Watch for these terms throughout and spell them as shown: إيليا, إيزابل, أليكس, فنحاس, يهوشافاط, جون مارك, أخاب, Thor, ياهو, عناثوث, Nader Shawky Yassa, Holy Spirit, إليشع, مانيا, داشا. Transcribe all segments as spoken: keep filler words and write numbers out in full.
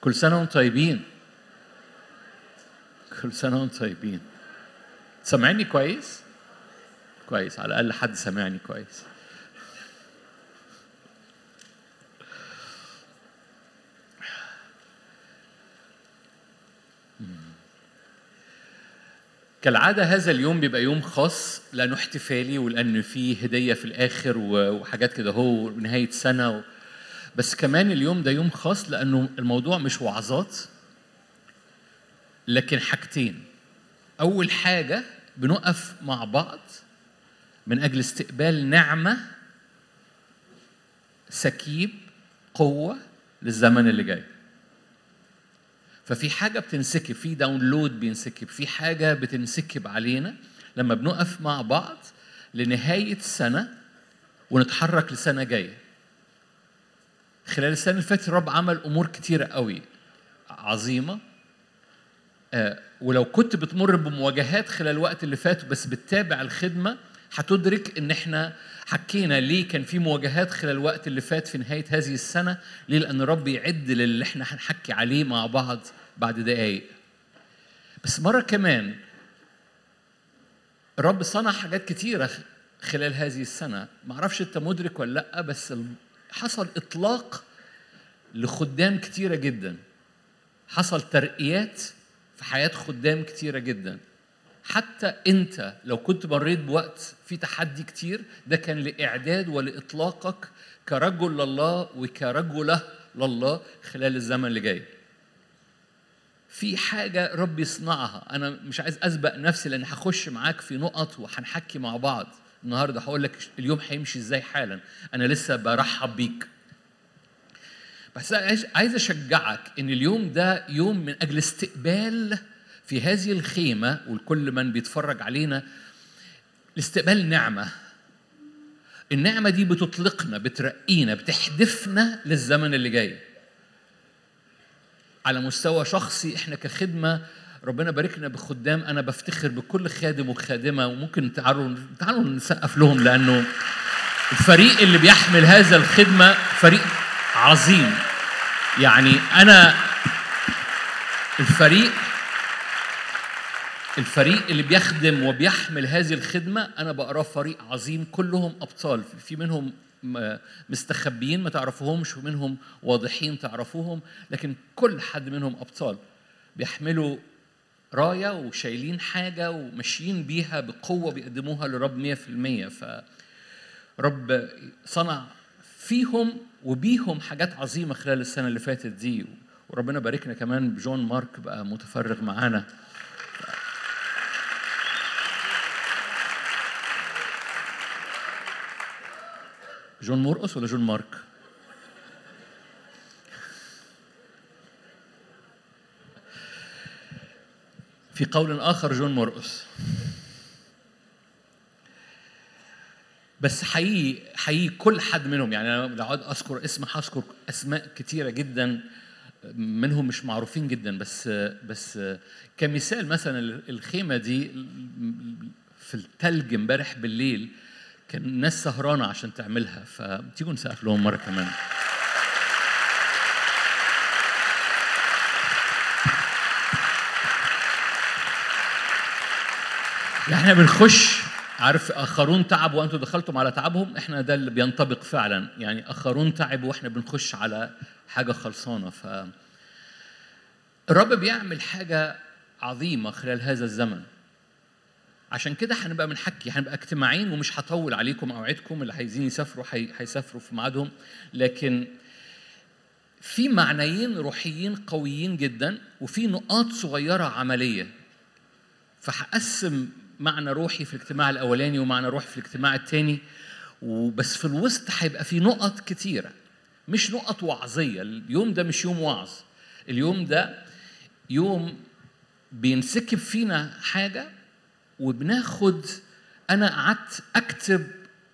كل سنة وانتم طيبين. كل سنة وانتم طيبين. سامعني كويس؟ كويس، على الأقل حد سامعني كويس. كالعادة هذا اليوم بيبقى يوم خاص لأنه احتفالي ولأنه فيه هدية في الآخر وحاجات كده هو نهاية سنة، بس كمان اليوم ده يوم خاص لأنه الموضوع مش وعظات لكن حاجتين. أول حاجة بنقف مع بعض من أجل استقبال نعمة، سكيب، قوة للزمن اللي جاي. ففي حاجة بتنسكب، في داونلود بينسكب، في حاجة بتنسكب علينا لما بنقف مع بعض لنهاية سنة ونتحرك لسنة جاية. خلال السنة اللي فاتت الرب عمل أمور كتيرة قوي عظيمة، آه ولو كنت بتمر بمواجهات خلال الوقت اللي فات بس بتتابع الخدمة هتدرك إن إحنا حكينا ليه كان في مواجهات خلال الوقت اللي فات في نهاية هذه السنة، ليه؟ لأن الرب يعد للي إحنا هنحكي عليه مع بعض بعد دقايق. بس مرة كمان الرب صنع حاجات كتيرة خلال هذه السنة، معرفش أنت مدرك ولا لأ، بس حصل إطلاق لخدام كتيرة جدا، حصل ترقيات في حياة خدام كتيرة جدا. حتى أنت لو كنت مريت بوقت في تحدي كتير، ده كان لإعداد ولإطلاقك كرجل لله وكرجلة لله خلال الزمن اللي جاي. في حاجة ربي يصنعها، أنا مش عايز أسبق نفسي لأن هخش معاك في نقط وهنحكي مع بعض النهاردة. هقول لك اليوم هيمشي إزاي حالا، أنا لسه برحب بيك، بس عايز أشجعك إن اليوم ده يوم من أجل استقبال في هذه الخيمة والكل من بيتفرج علينا لاستقبال نعمة. النعمة دي بتطلقنا، بترقينا، بتحدفنا للزمن اللي جاي. على مستوى شخصي احنا كخدمة ربنا باركنا بخدام، انا بفتخر بكل خادم وخادمة، وممكن تعالوا تعالوا نسقف لهم لانه الفريق اللي بيحمل هذا الخدمة فريق عظيم. يعني انا الفريق الفريق اللي بيخدم وبيحمل هذه الخدمة أنا بقراه فريق عظيم، كلهم أبطال، في منهم مستخبيين ما تعرفوهمش ومنهم واضحين تعرفوهم، لكن كل حد منهم أبطال بيحملوا راية وشايلين حاجة ومشيين بيها بقوة بيقدموها لرب مية في المية. فرب صنع فيهم وبيهم حاجات عظيمة خلال السنة اللي فاتت دي، وربنا باركنا كمان بجون مارك بقى متفرغ معانا. جون مرقص ولا جون مارك؟ في قول آخر جون مرقص. بس حقيقي حقيقي كل حد منهم، يعني أنا لو عاد أذكر اسم هذكر أسماء كتيرة جدا منهم مش معروفين جدا، بس بس كمثال مثلا الخيمة دي في التلج امبارح بالليل كان الناس سهرانة عشان تعملها، فتيجوا نسقف لهم مرة كمان. احنا بنخش، عارف اخرون تعب وانتوا دخلتم على تعبهم، احنا ده اللي بينطبق فعلا، يعني اخرون تعب واحنا بنخش على حاجة خلصانة. ف الرب بيعمل حاجة عظيمة خلال هذا الزمن، عشان كده هنبقى بنحكي، هنبقى اجتماعين ومش هطول عليكم، اوعدكم اللي عايزين يسافروا هيسافروا في ميعادهم. لكن في معنيين روحيين قويين جدا وفي نقاط صغيره عمليه، فهقسم معنى روحي في الاجتماع الاولاني ومعنى روحي في الاجتماع الثاني، وبس في الوسط هيبقى في نقط كتيره مش نقط وعظيه. اليوم ده مش يوم وعظ، اليوم ده يوم بينسكب فينا حاجه وبناخد. أنا قعدت أكتب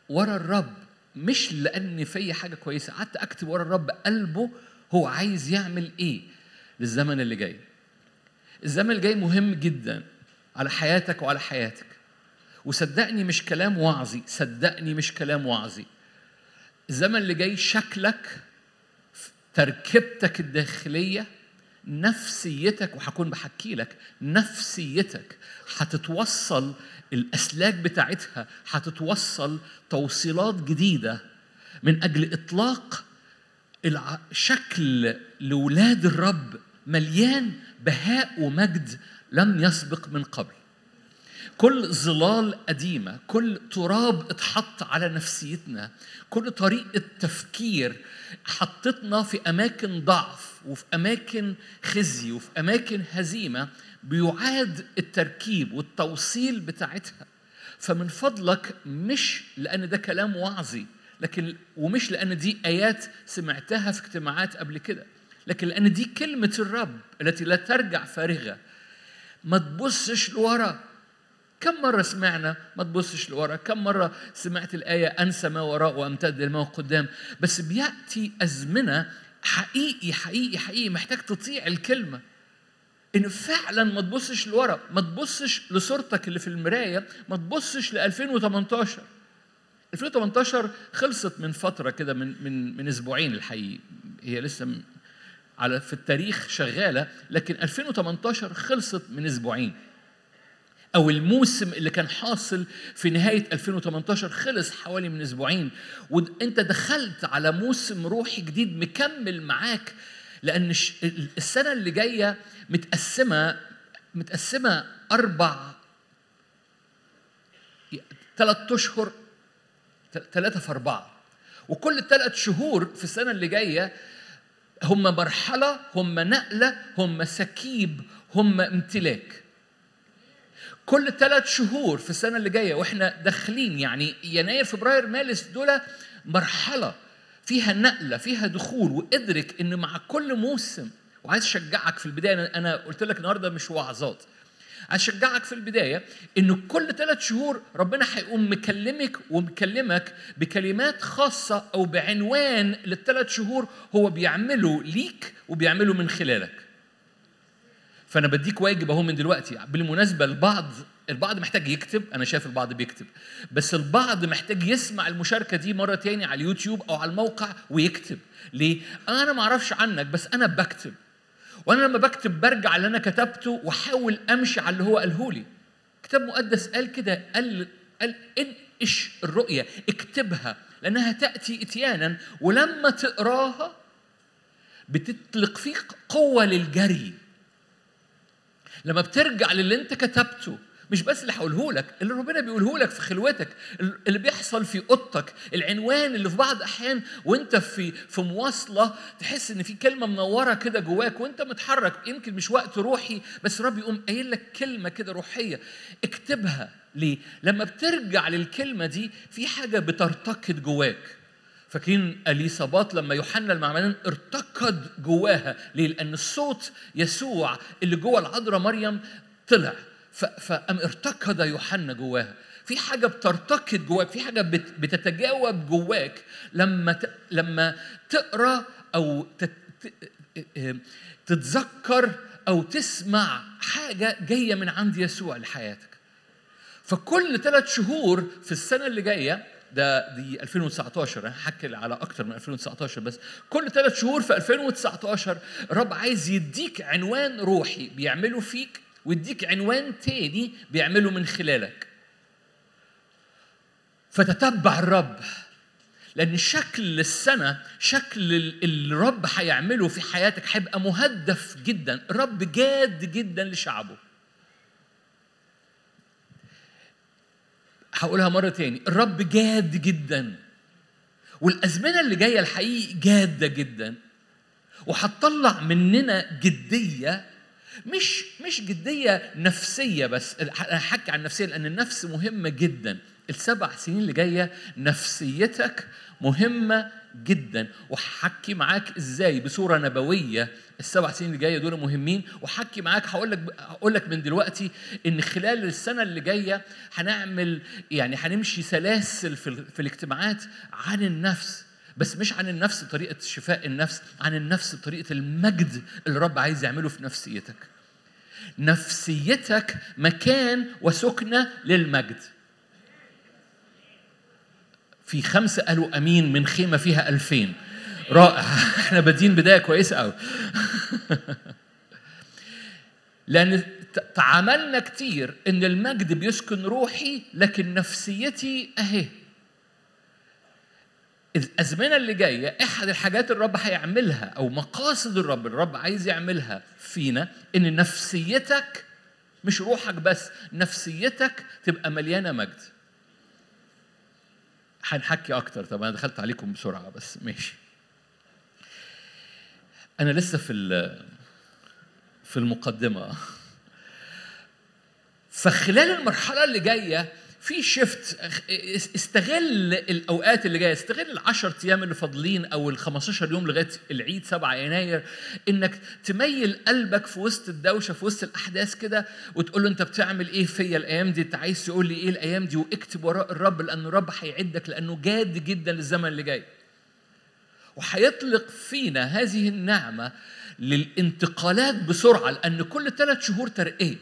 ورا الرب، مش لأن في حاجة كويسة، قعدت أكتب ورا الرب قلبه هو عايز يعمل إيه للزمن اللي جاي. الزمن اللي جاي مهم جدا على حياتك وعلى حياتك، وصدقني مش كلام وعظي، صدقني مش كلام وعظي. الزمن اللي جاي شكلك، تركيبتك الداخلية، نفسيتك، وهكون بحكي لك نفسيتك هتتوصل، الأسلاك بتاعتها هتتوصل توصيلات جديدة من أجل إطلاق شكل لولاد الرب مليان بهاء ومجد لم يسبق من قبل. كل ظلال قديمة، كل تراب اتحط على نفسيتنا، كل طريقة تفكير حطتنا في أماكن ضعف وفي أماكن خزي وفي أماكن هزيمة، بيعاد التركيب والتوصيل بتاعتها. فمن فضلك، مش لأن ده كلام وعظي، لكن ومش لأن دي آيات سمعتها في اجتماعات قبل كده، لكن لأن دي كلمة الرب التي لا ترجع فارغة. ما تبصش لورا. كم مرة سمعنا ما تبصش لورا؟ كم مرة سمعت الآية أنسى ما وراء وأمتد لما قدام؟ بس بيأتي أزمنة حقيقي حقيقي حقيقي محتاج تطيع الكلمة، إن فعلا ما تبصش لورا، ما تبصش لصورتك اللي في المراية، ما تبصش ل ألفين وثمانية عشر. ألفين وثمانية عشر خلصت من فترة كده، من من من أسبوعين الحقيقي، هي لسه على في التاريخ شغالة، لكن ألفين وثمانية عشر خلصت من أسبوعين، أو الموسم اللي كان حاصل في نهاية ألفين وثمانية عشر خلص حوالي من أسبوعين، وأنت دخلت على موسم روحي جديد مكمل معاك، لأن السنة اللي جاية متقسمة متقسمة أربع ثلاث أشهر، ثلاثة في أربعة، وكل ثلاث شهور في السنة اللي جاية هم مرحلة، هم نقلة، هم سكيب، هم امتلاك. كل ثلاث شهور في السنة اللي جاية وإحنا داخلين، يعني يناير فبراير مارس، دول مرحلة فيها نقلة، فيها دخول. وإدرك إن مع كل موسم، وعايز أشجعك في البداية، أنا قلت لك النهاردة مش وعظات، عايز أشجعك في البداية إن كل ثلاث شهور ربنا هيقوم مكلمك ومكلمك بكلمات خاصة أو بعنوان للثلاث شهور هو بيعمله ليك وبيعمله من خلالك. فأنا بديك واجب أهو من دلوقتي. بالمناسبة البعض البعض محتاج يكتب، أنا شايف البعض بيكتب، بس البعض محتاج يسمع المشاركة دي مرة تاني على اليوتيوب أو على الموقع ويكتب. ليه؟ أنا معرفش عنك، بس أنا بكتب، وأنا لما بكتب برجع اللي أنا كتبته وحاول أمشي على اللي هو قالهولي. كتاب مقدس قال كده، قال قال انقش الرؤية، اكتبها، لأنها تأتي إتيانا، ولما تقراها بتطلق فيك قوة للجري. لما بترجع للي انت كتبته، مش بس اللي هقولهولك، اللي ربنا بيقولهولك في خلوتك، اللي بيحصل في اوضتك، العنوان اللي في بعض احيان وانت في في مواصله تحس ان في كلمه منوره كده جواك وانت متحرك، يمكن مش وقت روحي، بس ربي يقوم قايل لك كلمه كده روحيه، اكتبها. ليه؟ لما بترجع للكلمه دي في حاجه بترتقد جواك. فاكرين اليصابات لما يوحنا المعمدان ارتقد جواها؟ ليه؟ لأن الصوت يسوع اللي جوه العذراء مريم طلع، فقام ارتقد يوحنا جواها. في حاجة بترتقد جواك، في حاجة بتتجاوب جواك لما لما تقرأ أو تتذكر أو تسمع حاجة جاية من عند يسوع لحياتك. فكل ثلاث شهور في السنة اللي جاية، ده دي ألفين وتسعة عشر، انا هحكي على اكتر من ألفين وتسعة عشر، بس كل ثلاث شهور في ألفين وتسعة عشر الرب عايز يديك عنوان روحي بيعمله فيك، ويديك عنوان تاني بيعمله من خلالك. فتتبع الرب، لان شكل السنه، شكل الرب هيعمله في حياتك هيبقى مهدف جدا. الرب جاد جدا لشعبه. هقولها مرة تاني، الرب جاد جدا، والأزمنة اللي جاية الحقيقي جادة جدا، وهتطلع مننا جدية، مش مش جدية نفسية بس. أنا هحكي عن النفسية لأن النفس مهمة جدا. السبع سنين اللي جاية نفسيتك مهمة جدا، وحكي معاك إزاي بصورة نبوية السبع سنين اللي جاية دول مهمين. وحكي معاك، هقولك هقولك من دلوقتي إن خلال السنة اللي جاية هنعمل، يعني هنمشي سلاسل في, في الاجتماعات عن النفس، بس مش عن النفس طريقة شفاء النفس، عن النفس طريقة المجد اللي رب عايز يعمله في نفسيتك. نفسيتك مكان وسكنة للمجد. في خمسة قالوا أمين من خيمة فيها ألفين. رائع، احنا بادين بداية كويسة أوي. لأن تعاملنا كتير إن المجد بيسكن روحي لكن نفسيتي أهي. الأزمنة اللي جاية أحد الحاجات الرب هيعملها أو مقاصد الرب الرب عايز يعملها فينا إن نفسيتك مش روحك بس، نفسيتك تبقى مليانة مجد. هنحكي أكتر. طب أنا دخلت عليكم بسرعة بس ماشي. أنا لسه في في المقدمة. فخلال المرحلة اللي جاية في شفت، استغل الأوقات اللي جاية، استغل العشر أيام اللي فاضلين أو الخمستاشر يوم لغاية العيد سبعة يناير، إنك تميل قلبك في وسط الدوشة في وسط الأحداث كده وتقول له أنت بتعمل إيه فيا الأيام دي، أنت عايز تقول لي إيه الأيام دي، واكتب وراء الرب لأن الرب هيعدك لأنه جاد جدا للزمن اللي جاي. وحيطلق فينا هذه النعمة للانتقالات بسرعة لأن كل ثلاث شهور ترقية.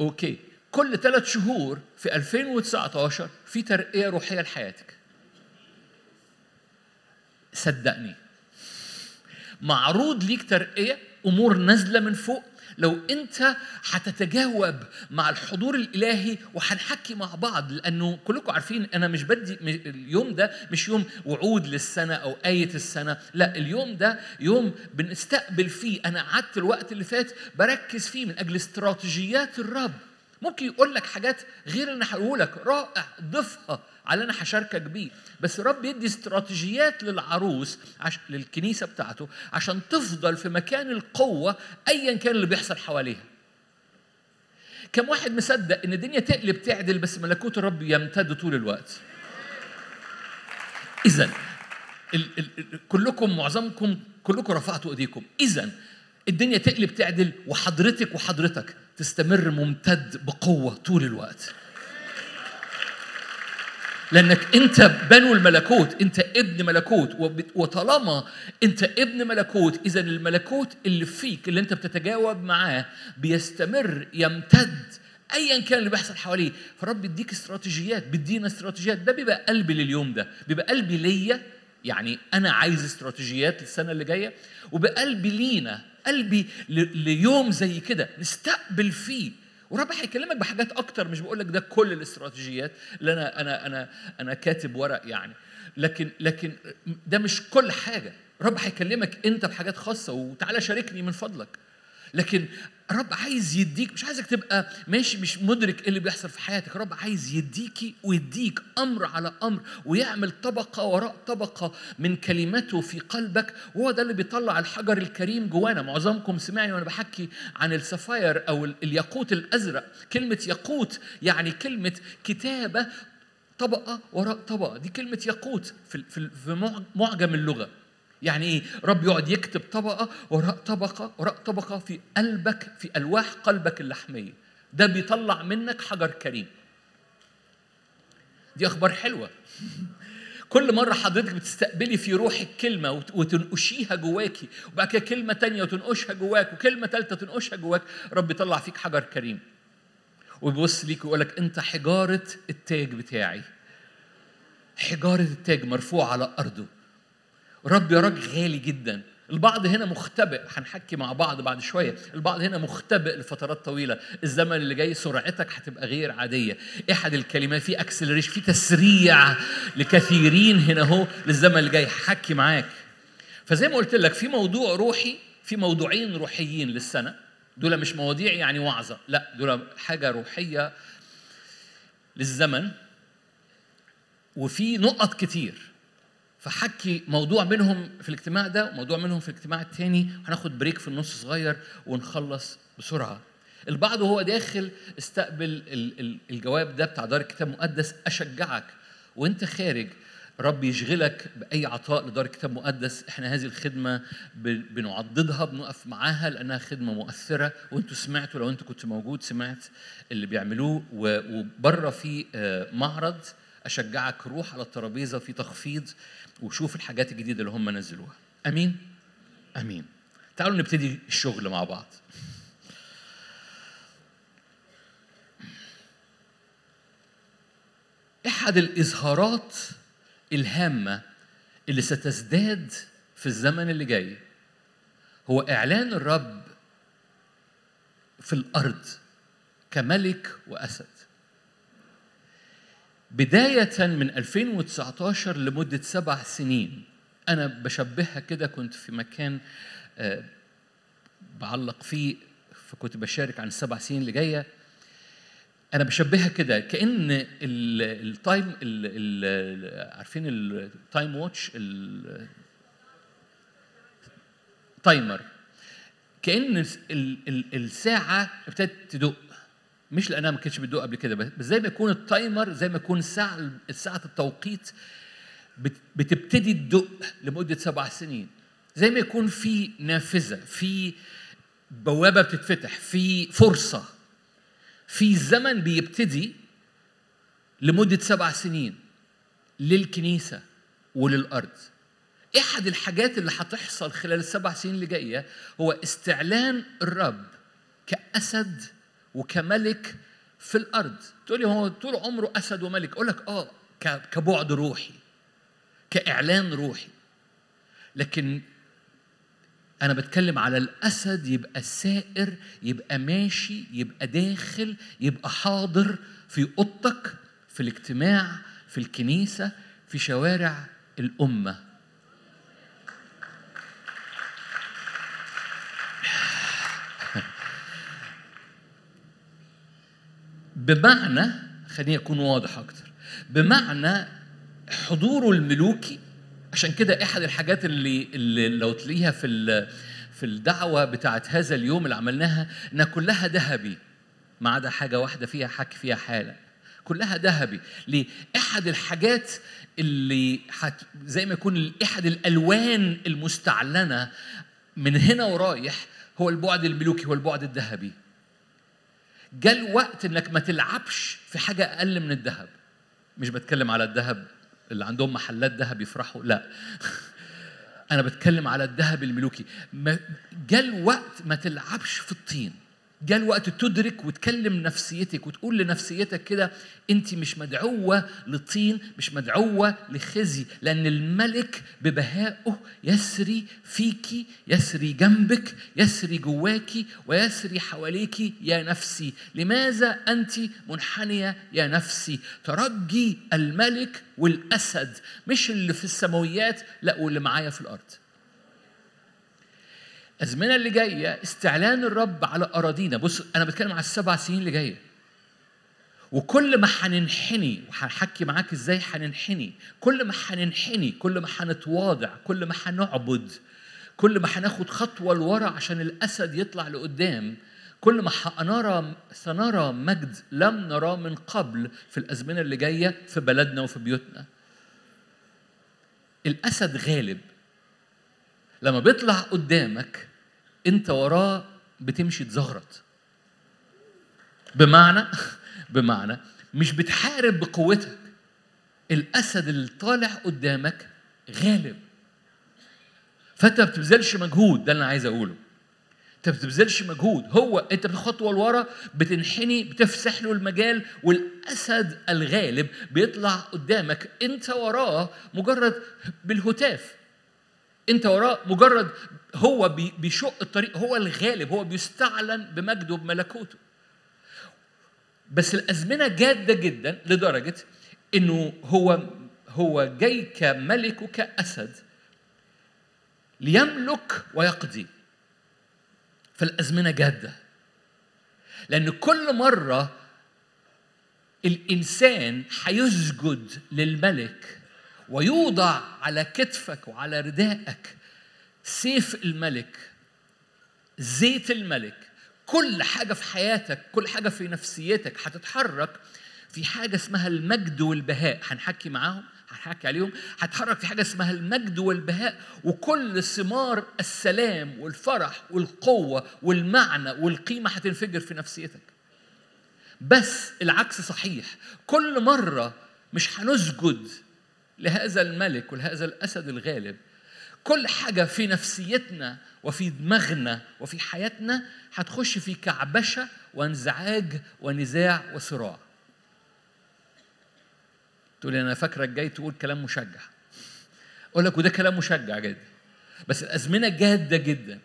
أوكي، كل ثلاث شهور في ألفين وتسعتاشر في ترقية روحية لحياتك. صدقني معروض ليك ترقية، أمور نازلة من فوق لو أنت هتتجاوب مع الحضور الإلهي. وهنحكي مع بعض لأنه كلكم عارفين أنا مش بدي اليوم ده مش يوم وعود للسنة أو آية السنة، لا اليوم ده يوم بنستقبل فيه. أنا قعدت الوقت اللي فات بركز فيه من أجل استراتيجيات الرب. ممكن يقول لك حاجات غير اللي هقولك، رائع ضفها على أنا هشاركك بيه، بس الرب يدي استراتيجيات للعروس عش... للكنيسة بتاعته عشان تفضل في مكان القوة أيا كان اللي بيحصل حواليها. كم واحد مصدق إن الدنيا تقلب تعدل بس ملكوت الرب يمتد طول الوقت؟ إذن ال... ال... كلكم معظمكم كلكم رفعتوا إيديكم. إذن الدنيا تقلب تعدل وحضرتك وحضرتك تستمر ممتد بقوة طول الوقت لأنك أنت بنو الملكوت، أنت ابن ملكوت، وطالما أنت ابن ملكوت إذا الملكوت اللي فيك اللي أنت بتتجاوب معاه بيستمر يمتد أيا كان اللي بيحصل حواليه. فالرب بيديك استراتيجيات، بيدينا استراتيجيات. ده بيبقى قلبي لليوم ده، بيبقى قلبي ليا، يعني أنا عايز استراتيجيات للسنة اللي جاية، وبقلبي لينا، قلبي ليوم زي كده نستقبل فيه. ورب هيكلمك بحاجات اكتر، مش بقول لك ده كل الاستراتيجيات اللي انا انا انا انا كاتب ورق يعني، لكن لكن ده مش كل حاجه. رب هيكلمك انت بحاجات خاصه وتعالى شاركني من فضلك، لكن رب عايز يديك، مش عايزك تبقى ماشي مش مدرك ايه اللي بيحصل في حياتك. رب عايز يديكي ويديك امر على امر ويعمل طبقه وراء طبقه من كلماته في قلبك، وهو ده اللي بيطلع الحجر الكريم جوانا. معظمكم سمعني وانا بحكي عن السفاير او الياقوت الازرق. كلمه ياقوت يعني كلمه كتابه طبقه وراء طبقه، دي كلمه ياقوت في في معجم اللغه. يعني ايه؟ رب يقعد يكتب طبقه وراء طبقه وراء طبقه في قلبك، في الواح قلبك اللحميه. ده بيطلع منك حجر كريم. دي اخبار حلوه. كل مره حضرتك بتستقبلي في روحك كلمه وتنقشيها جواكي، وبعد كده كلمه تانية وتنقشها جواك، وكلمه ثالثه تنقشها جواك، رب يطلع فيك حجر كريم ويبص ليك ويقول لك انت حجاره التاج بتاعي، حجاره التاج مرفوعه على ارضه. رب يا راجل غالي جدا. البعض هنا مختبئ، هنحكي مع بعض بعد شويه. البعض هنا مختبئ لفترات طويله. الزمن اللي جاي سرعتك هتبقى غير عاديه. احد الكلمات في اكسلريشن، في تسريع لكثيرين هنا اهو للزمن اللي جاي. هحكي معاك. فزي ما قلت لك في موضوع روحي، في موضوعين روحيين للسنه. دول مش مواضيع يعني وعظه، لا دول حاجه روحيه للزمن، وفي نقط كتير. فحكي موضوع منهم في الاجتماع ده وموضوع منهم في الاجتماع التاني. هناخد بريك في النص صغير ونخلص بسرعة. البعض وهو داخل استقبل الجواب ده بتاع دار الكتاب مقدس. أشجعك وانت خارج رب يشغلك بأي عطاء لدار الكتاب مقدس. احنا هذه الخدمة بنعضدها، بنقف معاها لأنها خدمة مؤثرة. وانتوا سمعتوا، لو انت كنت موجود سمعت اللي بيعملوه. وبره في معرض، أشجعك روح على الترابيزة في تخفيض وشوف الحاجات الجديدة اللي هم نزلوها. أمين؟ أمين. تعالوا نبتدي الشغل مع بعض. أحد الإظهارات الهامة اللي ستزداد في الزمن اللي جاي هو إعلان الرب في الأرض كملك وأسد. بداية من ألفين وتسعتاشر لمدة سبع سنين، أنا بشبهها كده، كنت في مكان بعلق فيه فكنت بشارك عن السبع سنين اللي جاية. أنا بشبهها كده كأن التايم، عارفين التايم واتش، التايمر، كأن الساعة ابتدت تدق. مش لأنها ما كانتش بتدق قبل كده، بس زي ما يكون التايمر، زي ما يكون ساعة ساعة التوقيت بتبتدي تدق لمدة سبع سنين. زي ما يكون في نافذة، في بوابة بتتفتح، في فرصة، في زمن بيبتدي لمدة سبع سنين للكنيسة وللأرض. أحد الحاجات اللي هتحصل خلال السبع سنين اللي جاية هو استعلان الرب كأسد وكملك في الأرض. تقولي هو طول عمره أسد وملك؟ أقولك آه، كبعد روحي، كإعلان روحي. لكن أنا بتكلم على الأسد يبقى سائر، يبقى ماشي، يبقى داخل، يبقى حاضر في أوضتك، في الاجتماع، في الكنيسة، في شوارع الأمة. بمعنى، خليني أكون واضح أكتر، بمعنى حضوره الملوكي. عشان كده احد الحاجات اللي, اللي لو تلاقيها في في الدعوه بتاعت هذا اليوم اللي عملناها، انها كلها ذهبي ما عدا حاجه واحده فيها حكي فيها حاله، كلها ذهبي. ليه؟ احد الحاجات اللي حت زي ما يكون احد الالوان المستعلنه من هنا ورايح هو البعد الملوكي، هو البعد الذهبي. جاء الوقت انك ما تلعبش في حاجه اقل من الذهب. مش بتكلم على الذهب اللي عندهم محلات ذهب يفرحوا، لا. أنا بتكلم على الذهب الملوكي. جاء الوقت ما تلعبش في الطين. جاء الوقت تدرك وتكلم نفسيتك وتقول لنفسيتك كده، أنت مش مدعوة للطين، مش مدعوة لخزي، لأن الملك ببهائه يسري فيكي، يسري جنبك، يسري جواكي ويسري حواليكي يا نفسي. لماذا أنت منحنية يا نفسي؟ ترجي الملك والأسد، مش اللي في السماويات، لا، واللي معايا في الأرض. الازمنه اللي جايه استعلان الرب على اراضينا. بص، انا بتكلم على السبع سنين اللي جايه، وكل ما هننحني، وهحكي معاك ازاي هننحني، كل ما هننحني، كل ما هنتواضع، كل ما هنعبد، كل ما هناخد خطوه لورا عشان الاسد يطلع لقدام، كل ما هنرى سنرى مجد لم نراه من قبل في الازمنه اللي جايه في بلدنا وفي بيوتنا. الاسد غالب. لما بيطلع قدامك انت وراه بتمشي تزغرط. بمعنى بمعنى مش بتحارب بقوتك. الاسد اللي طالع قدامك غالب، فانت ما بتبذلش مجهود. ده اللي انا عايز اقوله، انت ما بتبذلش مجهود، هو انت بتخطوه لورا، بتنحني، بتفسح له المجال، والاسد الغالب بيطلع قدامك، انت وراه مجرد بالهتاف، انت وراه مجرد هو بيشق الطريق، هو الغالب، هو بيستعلن بمجده بملكوته. بس الازمنه جاده جدا لدرجه انه هو هو جاي كملك وكاسد ليملك ويقضي. فالازمنه جاده، لان كل مره الانسان هيسجد للملك ويوضع على كتفك وعلى ردائك سيف الملك، زيت الملك. كل حاجة في حياتك، كل حاجة في نفسيتك هتتحرك في حاجة اسمها المجد والبهاء. هنحكي معاهم، هنحكي عليهم. هتحرك في حاجة اسمها المجد والبهاء، وكل ثمار السلام والفرح والقوة والمعنى والقيمة هتنفجر في نفسيتك. بس العكس صحيح، كل مرة مش هنسجد لهذا الملك ولهذا الأسد الغالب. كل حاجة في نفسيتنا وفي دماغنا وفي حياتنا هتخش في كعبشة وانزعاج ونزاع وصراع. تقولي أنا فاكرك جاي تقول كلام مشجع. أقول لك وده كلام مشجع جدا، بس الأزمنة جادة جدا.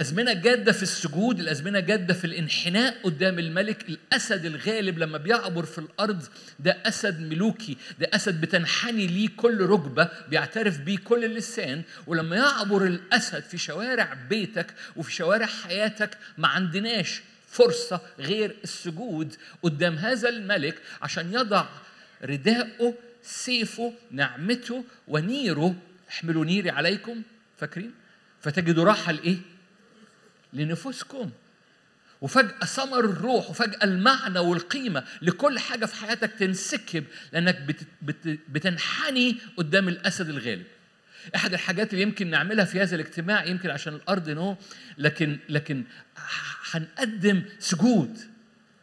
أزمنة جادة في السجود، الأزمنة جادة في الانحناء قدام الملك. الأسد الغالب لما بيعبر في الأرض ده أسد ملوكي، ده أسد بتنحني ليه كل ركبة، بيعترف بيه كل اللسان. ولما يعبر الأسد في شوارع بيتك وفي شوارع حياتك، ما عندناش فرصة غير السجود قدام هذا الملك عشان يضع رداءه، سيفه، نعمته ونيره. احملوا نيري عليكم، فاكرين؟ فتجدوا راحة لإيه؟ لنفوسكم. وفجأة ثمر الروح، وفجأة المعنى والقيمة لكل حاجة في حياتك تنسكب، لأنك بت بت بتنحني قدام الأسد الغالب. أحد الحاجات اللي يمكن نعملها في هذا الاجتماع، يمكن عشان الأرض نو، لكن لكن هنقدم سجود.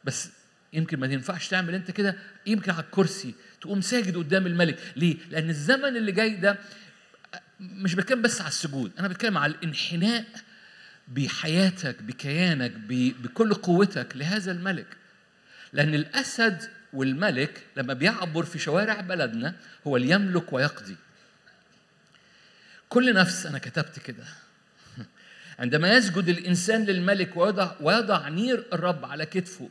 بس يمكن ما تنفعش تعمل أنت كده، يمكن على الكرسي تقوم ساجد قدام الملك. ليه؟ لأن الزمن اللي جاي ده مش بتكلم بس على السجود، أنا بتكلم على الانحناء بحياتك، بكيانك، بكل قوتك لهذا الملك. لأن الأسد والملك لما بيعبر في شوارع بلدنا هو ليملك ويقضي. كل نفس، أنا كتبت كده، عندما يسجد الإنسان للملك ويضع, ويضع نير الرب على كتفه،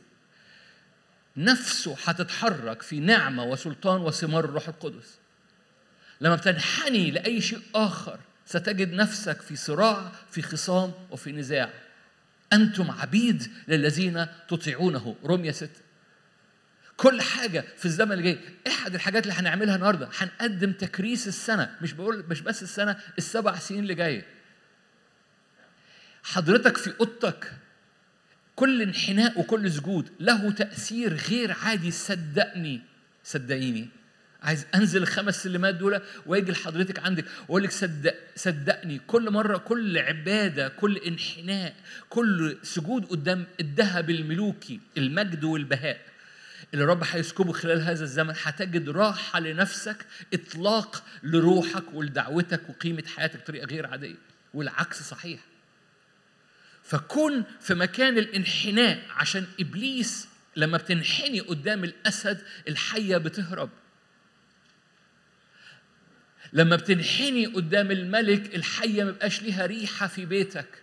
نفسه هتتحرك في نعمة وسلطان وثمار الروح القدس. لما بتنحني لأي شيء آخر ستجد نفسك في صراع، في خصام وفي نزاع. أنتم عبيد للذين تطيعونه، رومية ستة. كل حاجة في الزمن اللي جاي. أحد الحاجات اللي هنعملها النهاردة، هنقدم تكريس السنة، مش بقول مش بس السنة، السبع سنين اللي جاية. حضرتك في أوضتك، كل انحناء وكل سجود له تأثير غير عادي. صدقني، صدقيني، عايز أنزل الخمس سلمات دول وأجي لحضرتك عندك وأقول لك صدق، صدقني كل مرة، كل عبادة، كل انحناء، كل سجود قدام الذهب الملوكي، المجد والبهاء اللي الرب هيسكبه خلال هذا الزمن، هتجد راحة لنفسك، إطلاق لروحك ولدعوتك وقيمة حياتك بطريقة غير عادية. والعكس صحيح. فكن في مكان الانحناء، عشان إبليس لما بتنحني قدام الأسد الحية بتهرب. لما بتنحني قدام الملك الحية ما بقاش ليها ريحة في بيتك.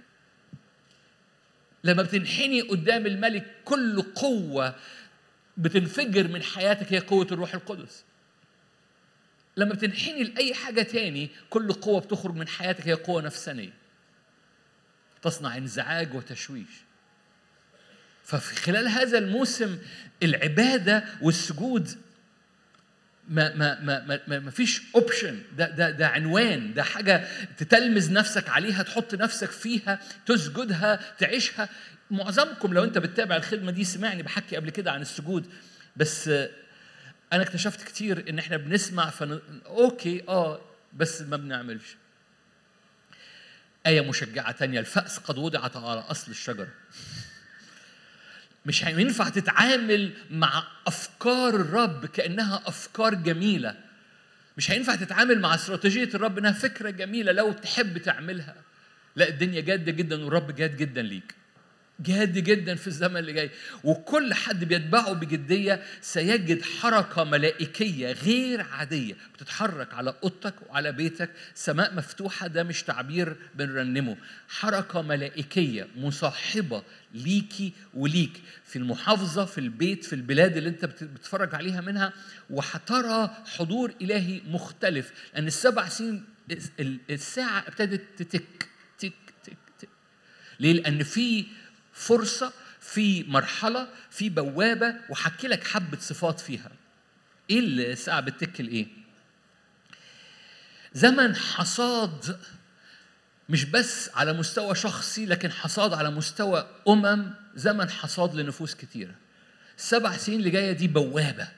لما بتنحني قدام الملك كل قوة بتنفجر من حياتك هي قوة الروح القدس. لما بتنحني لأي حاجة تاني كل قوة بتخرج من حياتك هي قوة نفسانية تصنع انزعاج وتشويش. ففي خلال هذا الموسم العبادة والسجود ما ما ما ما ما فيش اوبشن. ده ده ده عنوان، ده حاجه تتلمذ نفسك عليها، تحط نفسك فيها، تسجدها، تعيشها. معظمكم لو انت بتتابع الخدمه دي سمعني بحكي قبل كده عن السجود، بس انا اكتشفت كتير ان احنا بنسمع فن... اوكي اه بس ما بنعملش. ايه مشجعه تانية، الفأس قد وضعت على اصل الشجره. مش هينفع تتعامل مع أفكار الرب كأنها أفكار جميلة. مش هينفع تتعامل مع استراتيجية الرب إنها فكرة جميلة لو تحب تعملها. لا، الدنيا جادة جدا والرب جاد جدا ليك، جاد جدا في الزمن اللي جاي. وكل حد بيتبعه بجدية سيجد حركة ملائكية غير عادية بتتحرك على أوضتك وعلى بيتك. سماء مفتوحة، ده مش تعبير بنرنمه، حركة ملائكية مصاحبة ليكي وليك في المحافظة، في البيت، في البلاد اللي انت بتتفرج عليها منها. وحترى حضور إلهي مختلف، لأن السبع سنين الساعة ابتدت تتك تك تك تك. ليه؟ لأن في فرصة، في مرحلة، في بوابة. وحكي لك حبة صفات فيها. إيه الساعة بتتكل إيه؟ زمن حصاد، مش بس على مستوى شخصي لكن حصاد على مستوى أمم، زمن حصاد لنفوس كتيرة. السبع سنين اللي جاية دي بوابة.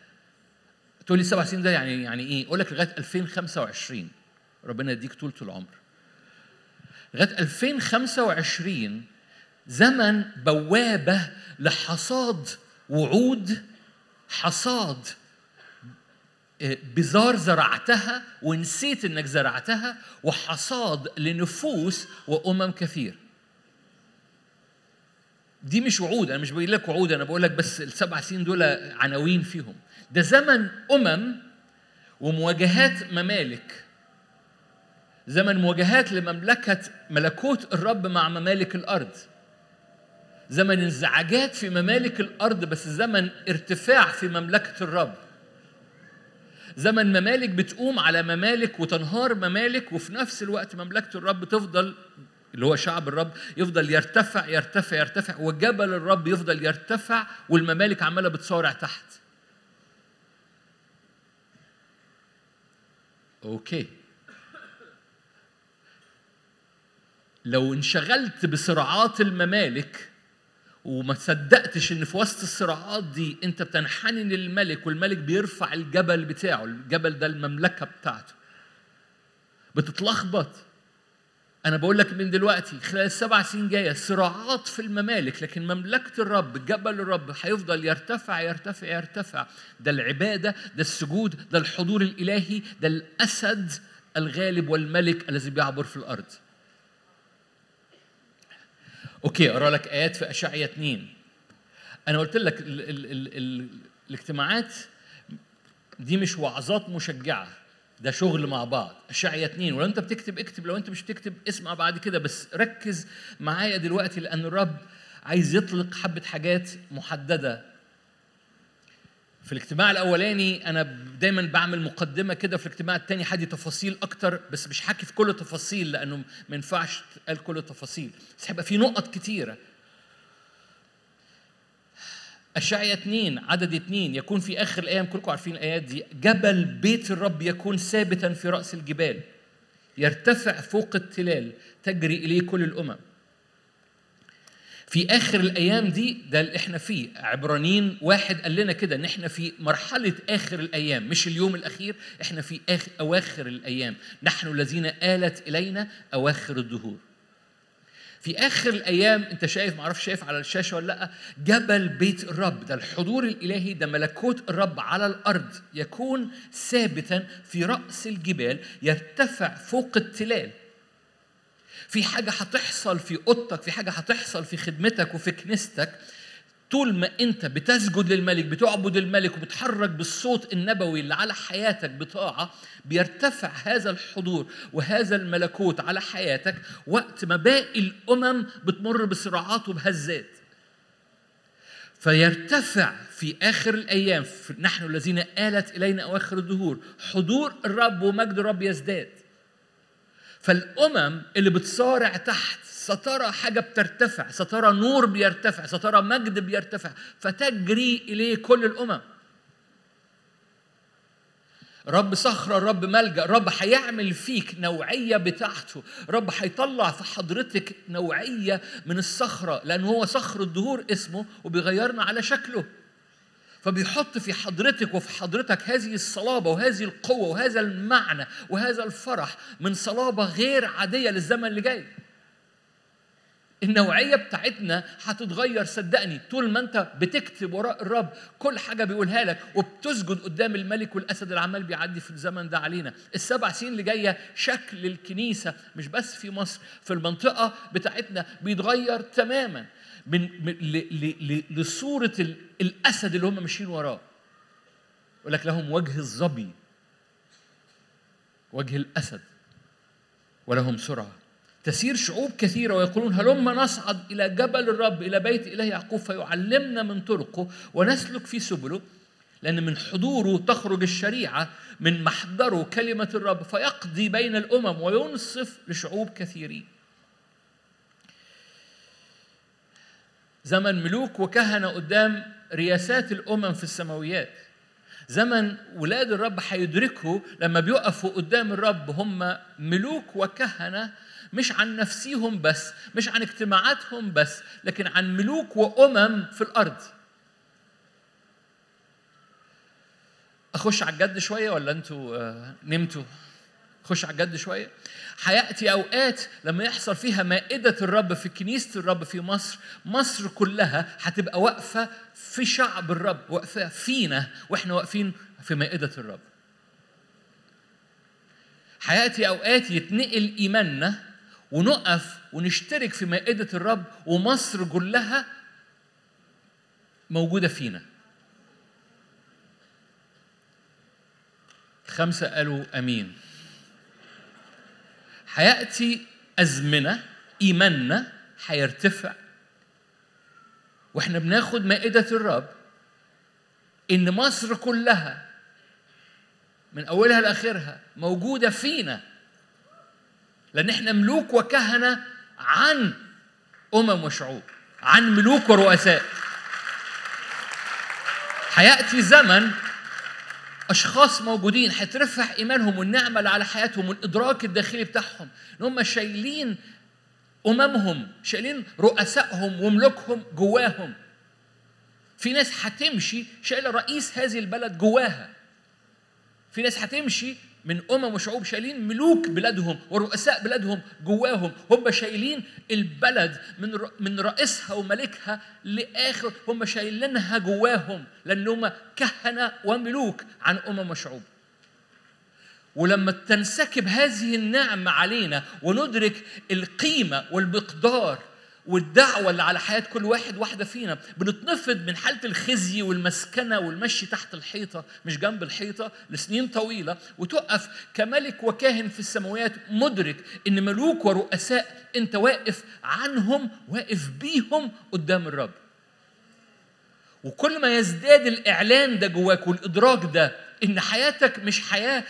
تقول لي السبع سنين ده يعني يعني إيه؟ أقول لك لغاية ألفين وخمسة وعشرين. ربنا يديك طولة العمر. لغاية ألفين وخمسة وعشرين زمن بوابة لحصاد وعود، حصاد بذار زرعتها ونسيت انك زرعتها، وحصاد لنفوس وامم كثير. دي مش وعود، انا مش بقول لك وعود، انا بقول لك بس السبع سنين دول عناوين فيهم. ده زمن امم ومواجهات ممالك، زمن مواجهات لمملكة ملكوت الرب مع ممالك الأرض، زمن انزعاجات في ممالك الأرض بس زمن ارتفاع في مملكة الرب، زمن ممالك بتقوم على ممالك وتنهار ممالك، وفي نفس الوقت مملكة الرب تفضل اللي هو شعب الرب يفضل يرتفع يرتفع يرتفع، وجبل الرب يفضل يرتفع والممالك عمالة بتصارع تحت. أوكي، لو انشغلت بصراعات الممالك وما تصدقتش ان في وسط الصراعات دي انت بتنحني للملك والملك بيرفع الجبل بتاعه، الجبل ده المملكة بتاعته، بتتلخبط. انا بقول لك من دلوقتي خلال السبع سنين جايه صراعات في الممالك، لكن مملكه الرب جبل الرب هيفضل يرتفع يرتفع يرتفع. ده العباده، ده السجود، ده الحضور الالهي، ده الاسد الغالب والملك الذي بيعبر في الارض. اوكي، اقرا لك ايات في اشعياء اتنين. انا قلت لك ال ال ال ال الاجتماعات دي مش وعظات مشجعه، ده شغل مع بعض. اشعياء اتنين، ولو انت بتكتب اكتب، لو انت مش بتكتب اسمع بعد كده، بس ركز معايا دلوقتي لان الرب عايز يطلق حبه حاجات محدده. في الاجتماع الاولاني انا دايما بعمل مقدمه كده، في الاجتماع الثاني هدي تفاصيل اكتر، بس مش حكي في كل التفاصيل لانه ما ينفعش تقال كل التفاصيل، بس هيبقى في نقط كتيره. اشعياء اتنين عدد اتنين يكون في اخر الايام، كلكم عارفين الايات دي، جبل بيت الرب يكون ثابتا في راس الجبال، يرتفع فوق التلال، تجري اليه كل الامم. في اخر الايام دي، ده اللي احنا فيه. عبرانيين واحد قال لنا كده ان احنا في مرحله اخر الايام، مش اليوم الاخير، احنا في آخر اواخر الايام، نحن الذين آلت الينا اواخر الدهور. في آخر الأيام أنت شايف، معرفش شايف على الشاشة ولا لأ، جبل بيت الرب، ده الحضور الإلهي، ده ملكوت الرب على الأرض، يكون ثابتا في رأس الجبال، يرتفع فوق التلال. في حاجة هتحصل في أوضتك، في حاجة هتحصل في خدمتك وفي كنيستك، طول ما أنت بتسجد للملك، بتعبد الملك، وبتحرك بالصوت النبوي اللي على حياتك بطاعة، بيرتفع هذا الحضور وهذا الملكوت على حياتك، وقت ما باقي الأمم بتمر بصراعات وبهزات. فيرتفع في آخر الأيام، في نحن الذين آلت إلينا أواخر الدهور، حضور الرب ومجد الرب يزداد. فالأمم اللي بتصارع تحت سترى حاجة بترتفع، سترى نور بيرتفع، سترى مجد بيرتفع، فتجري إليه كل الأمم. رب صخرة، رب ملجأ، رب هيعمل فيك نوعية بتاعته، رب هيطلع في حضرتك نوعية من الصخرة، لأن هو صخر الدهور اسمه وبيغيرنا على شكله، فبيحط في حضرتك وفي حضرتك هذه الصلابة وهذه القوة وهذا المعنى وهذا الفرح من صلابة غير عادية للزمن اللي جاي. النوعية بتاعتنا هتتغير صدقني، طول ما انت بتكتب وراء الرب كل حاجة بيقولها لك وبتسجد قدام الملك والأسد العمال بيعدي في الزمن ده علينا. السبع سنين اللي جاية شكل الكنيسة مش بس في مصر، في المنطقة بتاعتنا بيتغير تماما من ل ل ل لصورة الأسد اللي هم ماشيين وراه. يقول لك لهم وجه الظبي، وجه الأسد، ولهم سرعة تسير شعوب كثيرة ويقولون هلما نصعد إلى جبل الرب، إلى بيت إله يعقوب، فيعلمنا من طرقه ونسلك في سبله. لأن من حضوره تخرج الشريعة، من محضره كلمة الرب، فيقضي بين الأمم وينصف لشعوب كثيرين. زمن ملوك وكهنة قدام رياسات الأمم في السماويات، زمن ولاد الرب هيدركه لما بيقفوا قدام الرب. هم ملوك وكهنة مش عن نفسيهم بس، مش عن اجتماعاتهم بس، لكن عن ملوك وأمم في الأرض. أخش على الجد شوية ولا أنتوا نمتوا؟ خش على الجد شوية. هيأتي أوقات لما يحصل فيها مائدة الرب في كنيسة الرب في مصر، مصر كلها هتبقى واقفة في شعب الرب، واقفة فينا وإحنا واقفين في مائدة الرب. هيأتي أوقات يتنقل إيماننا ونقف ونشترك في مائدة الرب، ومصر كلها موجودة فينا. خمسة قالوا أمين. هيأتي أزمنة إيماننا هيرتفع وإحنا بناخد مائدة الرب، إن مصر كلها من أولها لآخرها موجودة فينا، لأن إحنا ملوك وكهنة عن أمم وشعوب، عن ملوك ورؤساء. هيأتي زمن أشخاص موجودين هترفع إيمانهم والنعمة اللي على حياتهم والإدراك الداخلي بتاعهم إن هم شايلين أممهم، شايلين رؤسائهم وملوكهم جواهم. في ناس هتمشي شايلة رئيس هذه البلد جواها. في ناس هتمشي من أمم وشعوب شايلين ملوك بلادهم ورؤساء بلادهم جواهم، هم شايلين البلد من من رئيسها وملكها لآخر، هم شايلينها جواهم لأنهم كهنة وملوك عن أمم وشعوب. ولما تنسكب هذه النعمة علينا وندرك القيمة والمقدار والدعوة اللي على حياة كل واحد واحدة فينا، بنتنفض من حالة الخزي والمسكنة والمشي تحت الحيطة مش جنب الحيطة لسنين طويلة، وتقف كملك وكاهن في السماوات مدرك إن ملوك ورؤساء أنت واقف عنهم، واقف بيهم قدام الرب. وكل ما يزداد الإعلان ده جواك والإدراك ده إن حياتك مش حياة،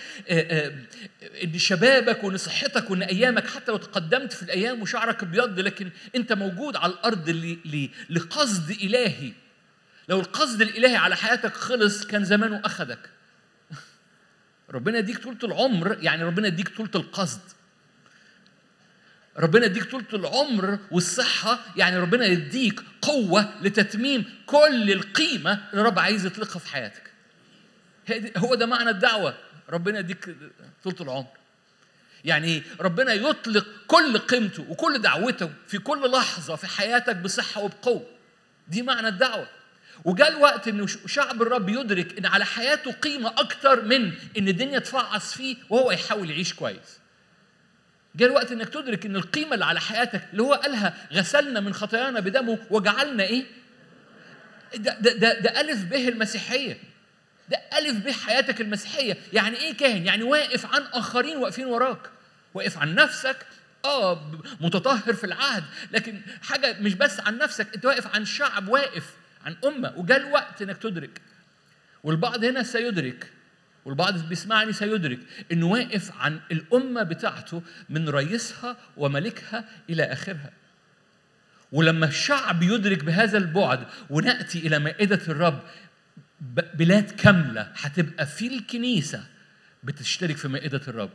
إن شبابك وإن صحتك وإن أيامك حتى لو تقدمت في الأيام وشعرك ابيض، لكن أنت موجود على الأرض ليه؟ لقصد إلهي. لو القصد الإلهي على حياتك خلص كان زمانه أخذك. ربنا يديك طولة العمر، يعني ربنا يديك طولة القصد. ربنا يديك طولة العمر والصحة، يعني ربنا يديك قوة لتتميم كل القيمة اللي الرب عايز يطلقها في حياتك. هو ده معنى الدعوة، ربنا يديك طولة العمر. يعني ربنا يطلق كل قيمته وكل دعوته في كل لحظة في حياتك بصحة وبقوة. دي معنى الدعوة. وجاء الوقت إن شعب الرب يدرك إن على حياته قيمة أكتر من إن الدنيا تفعص فيه وهو يحاول يعيش كويس. جاء الوقت إنك تدرك إن القيمة اللي على حياتك اللي هو قالها غسلنا من خطايانا بدمه وجعلنا إيه؟ ده ده ده, ده ألف به المسيحية. ده ألف به حياتك المسيحية. يعني إيه كاهن؟ يعني واقف عن آخرين واقفين وراك، واقف عن نفسك، آه متطهر في العهد، لكن حاجة مش بس عن نفسك، أنت واقف عن شعب، واقف عن أمة. وجاء الوقت إنك تدرك، والبعض هنا سيدرك والبعض بيسمعني سيدرك، إنه واقف عن الأمة بتاعته من رئيسها وملكها إلى آخرها. ولما الشعب يدرك بهذا البعد ونأتي إلى مائدة الرب، بلاد كاملة هتبقى في الكنيسة بتشترك في مائدة الرب.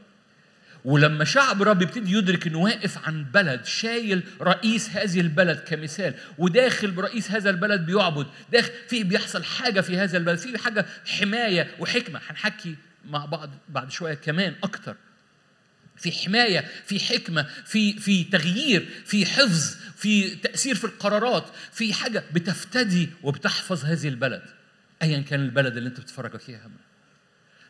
ولما شعب الرب يبتدي يدرك إنه واقف عن بلد شايل رئيس هذه البلد كمثال، وداخل برئيس هذا البلد بيعبد، داخل فيه بيحصل حاجة في هذا البلد، فيه حاجة حماية وحكمة. هنحكي مع بعض بعد شوية كمان أكتر. في حماية، في حكمة، في في تغيير، في حفظ، في تأثير في القرارات، في حاجة بتفتدي وبتحفظ هذه البلد أيا كان البلد اللي أنت بتتفرج فيها.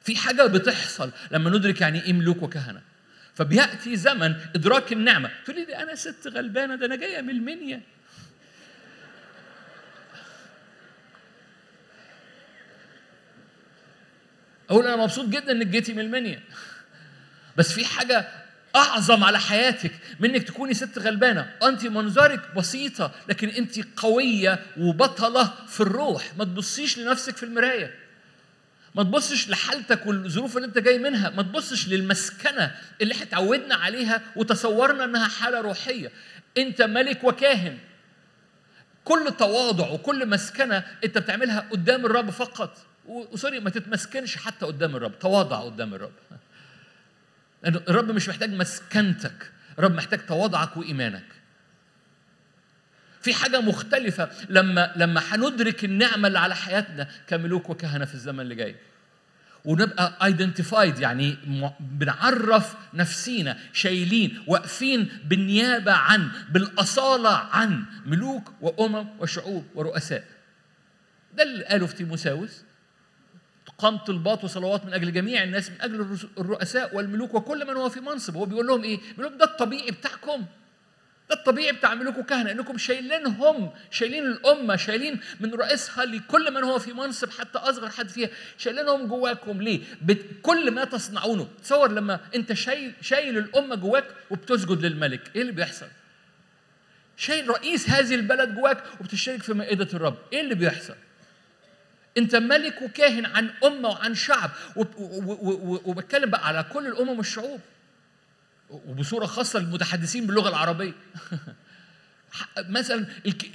في حاجة بتحصل لما ندرك يعني إيه ملوك وكهنة. فبيأتي زمن إدراك النعمة. تقول لي أنا ست غلبانة، ده أنا جاية من المنيا. أقول أنا مبسوط جدا إنك جيتي من المنيا، بس في حاجة أعظم على حياتك من إنك تكوني ست غلبانة. أنت منظرك بسيطة، لكن أنت قوية وبطلة في الروح. ما تبصيش لنفسك في المراية، ما تبصش لحالتك والظروف اللي انت جاي منها، ما تبصش للمسكنة اللي اتعودنا عليها وتصورنا انها حالة روحية. انت ملك وكاهن. كل تواضع وكل مسكنة انت بتعملها قدام الرب فقط. وسوري، ما تتمسكنش حتى قدام الرب، تواضع قدام الرب. الرب مش محتاج مسكنتك، الرب محتاج تواضعك وإيمانك. في حاجة مختلفة لما لما هندرك النعمة اللي على حياتنا كملوك وكهنة في الزمن اللي جاي، ونبقى ايدنتيفايد، يعني بنعرف نفسينا شايلين، واقفين بالنيابة عن، بالأصالة عن ملوك وأمم وشعوب ورؤساء. ده اللي قاله في تيموساوس: تقام طلبات وصلوات من أجل جميع الناس، من أجل الرؤساء والملوك وكل من هو في منصب. هو بيقول لهم إيه؟ بيقول لهم ده الطبيعي بتاعكم، الطبيعي بتعملوكم كهنة، انكم شايلينهم، شايلين الامه، شايلين من رئيسها لكل من هو في منصب حتى اصغر حد فيها، شايلينهم جواكم. ليه؟ بكل ما تصنعونه. تصور لما انت شايل شايل الامه جواك وبتسجد للملك، ايه اللي بيحصل؟ شايل رئيس هذه البلد جواك وبتشترك في مائده الرب، ايه اللي بيحصل؟ انت ملك وكاهن عن امه وعن شعب، وبتكلم بقى على كل الامم والشعوب، وبصوره خاصه المتحدثين باللغه العربيه. مثلا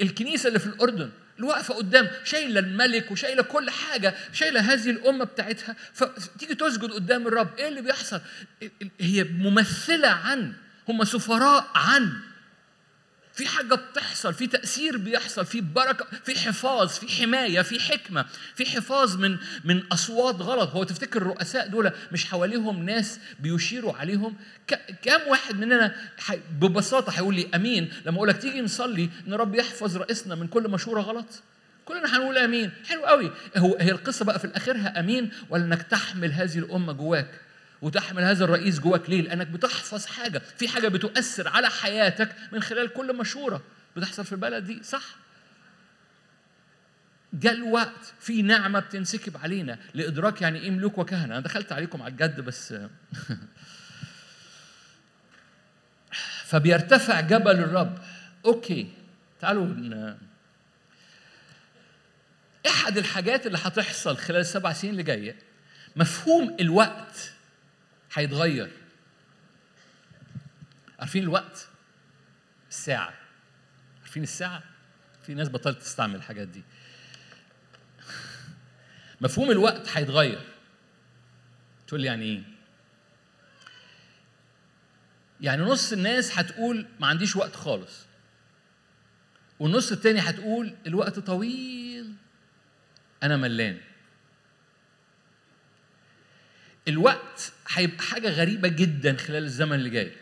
الكنيسه اللي في الاردن اللي واقفه قدام شايله الملك وشايله كل حاجه، شايله هذه الامه بتاعتها، فتيجي تسجد قدام الرب، ايه اللي بيحصل؟ هي ممثله عن، هم سفراء عن، في حاجه بتحصل، في تاثير بيحصل، في بركه، في حفاظ، في حمايه، في حكمه، في حفاظ من من اصوات غلط. هو تفتكر الرؤساء دول مش حواليهم ناس بيشيروا عليهم؟ كام واحد مننا ببساطه هيقول لي امين لما اقول لك تيجي نصلي ان رب يحفظ رئيسنا من كل مشوره غلط؟ كلنا هنقول امين. حلو قوي. هو هي القصه بقى في اخرها امين، ولا انك تحمل هذه الامه جواك وتحمل هذا الرئيس جواك؟ ليه؟ لأنك بتحفظ حاجة، في حاجة بتؤثر على حياتك من خلال كل مشورة بتحصل في البلد دي، صح؟ جاء الوقت في نعمة بتنسكب علينا لإدراك يعني إيه ملوك وكهنة. أنا دخلت عليكم على الجد بس. فبيرتفع جبل الرب. أوكي، تعالوا ن... أحد الحاجات اللي هتحصل خلال السبع سنين اللي جاية، مفهوم الوقت هيتغير. عارفين الوقت؟ الساعة. عارفين الساعة؟ في ناس بطلت تستعمل الحاجات دي. مفهوم الوقت هيتغير. تقول لي يعني ايه؟ يعني نص الناس هتقول ما عنديش وقت خالص، والنص التاني هتقول الوقت طويل أنا ملان. الوقت هيبقى حاجة غريبة جدا خلال الزمن اللي جاي.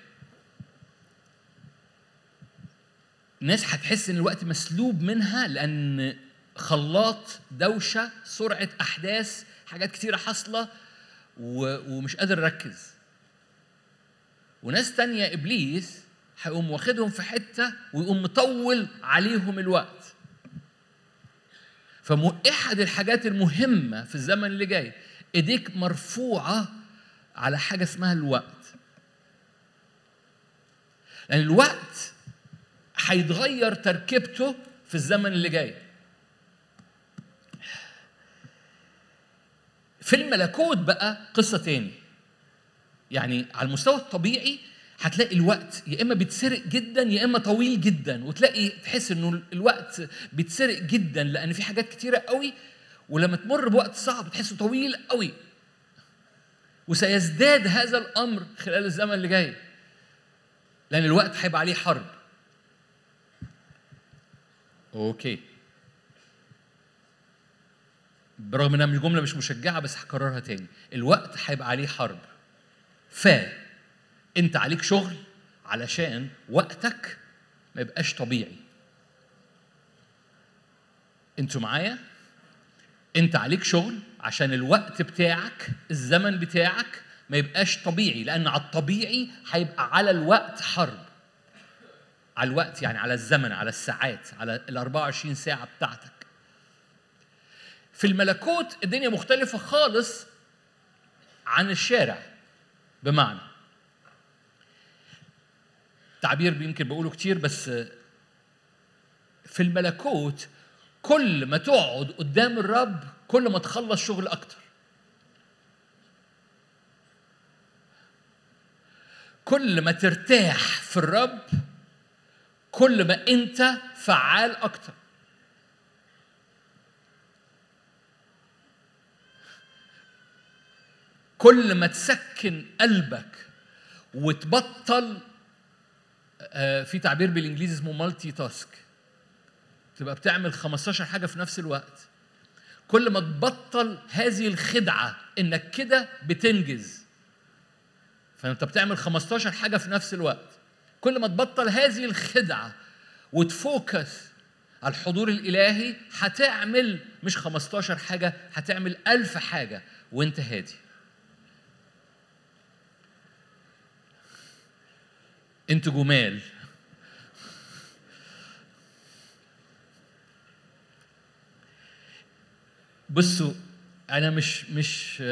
الناس هتحس ان الوقت مسلوب منها، لان خلاط، دوشة، سرعة احداث، حاجات كتيرة حاصلة ومش قادر ركز. وناس تانية ابليس هيقوم واخدهم في حتة ويقوم مطول عليهم الوقت. فأحد الحاجات المهمة في الزمن اللي جاي ايديك مرفوعه على حاجه اسمها الوقت، لان الوقت هيتغير تركيبته في الزمن اللي جاي. في الملكوت بقى قصه تاني. يعني على المستوى الطبيعي هتلاقي الوقت يا اما بيتسرق جدا يا اما طويل جدا، وتلاقي تحس انه الوقت بيتسرق جدا لان في حاجات كتيره قوي، ولما تمر بوقت صعب تحسه طويل قوي. وسيزداد هذا الامر خلال الزمن اللي جاي، لان الوقت هيبقى عليه حرب. اوكي، برغم انها جمله مش مشجعه بس هكررها تاني. الوقت هيبقى عليه حرب، ف انت عليك شغل علشان وقتك ما يبقاش طبيعي. انتوا معايا؟ انت عليك شغل عشان الوقت بتاعك، الزمن بتاعك ما يبقاش طبيعي، لان على الطبيعي هيبقى على الوقت حرب. على الوقت يعني على الزمن، على الساعات، على ال أربعة وعشرين ساعه بتاعتك. في الملكوت الدنيا مختلفه خالص عن الشارع، بمعنى تعبير يمكن بقوله كتير بس، في الملكوت كل ما تقعد قدام الرب كل ما تخلص شغل أكتر، كل ما ترتاح في الرب كل ما أنت فعال أكتر. كل ما تسكن قلبك وتبطل، في تعبير بالإنجليزي اسمه مالتي تاسك، تبقى بتعمل خمستاشر حاجة في نفس الوقت. كل ما تبطل هذه الخدعة إنك كده بتنجز، فأنت بتعمل خمستاشر حاجة في نفس الوقت. كل ما تبطل هذه الخدعة وتفوكس على الحضور الإلهي هتعمل مش خمستاشر حاجة، هتعمل ألف حاجة وإنت هادي. إنتوا جمال بصوا انا مش مش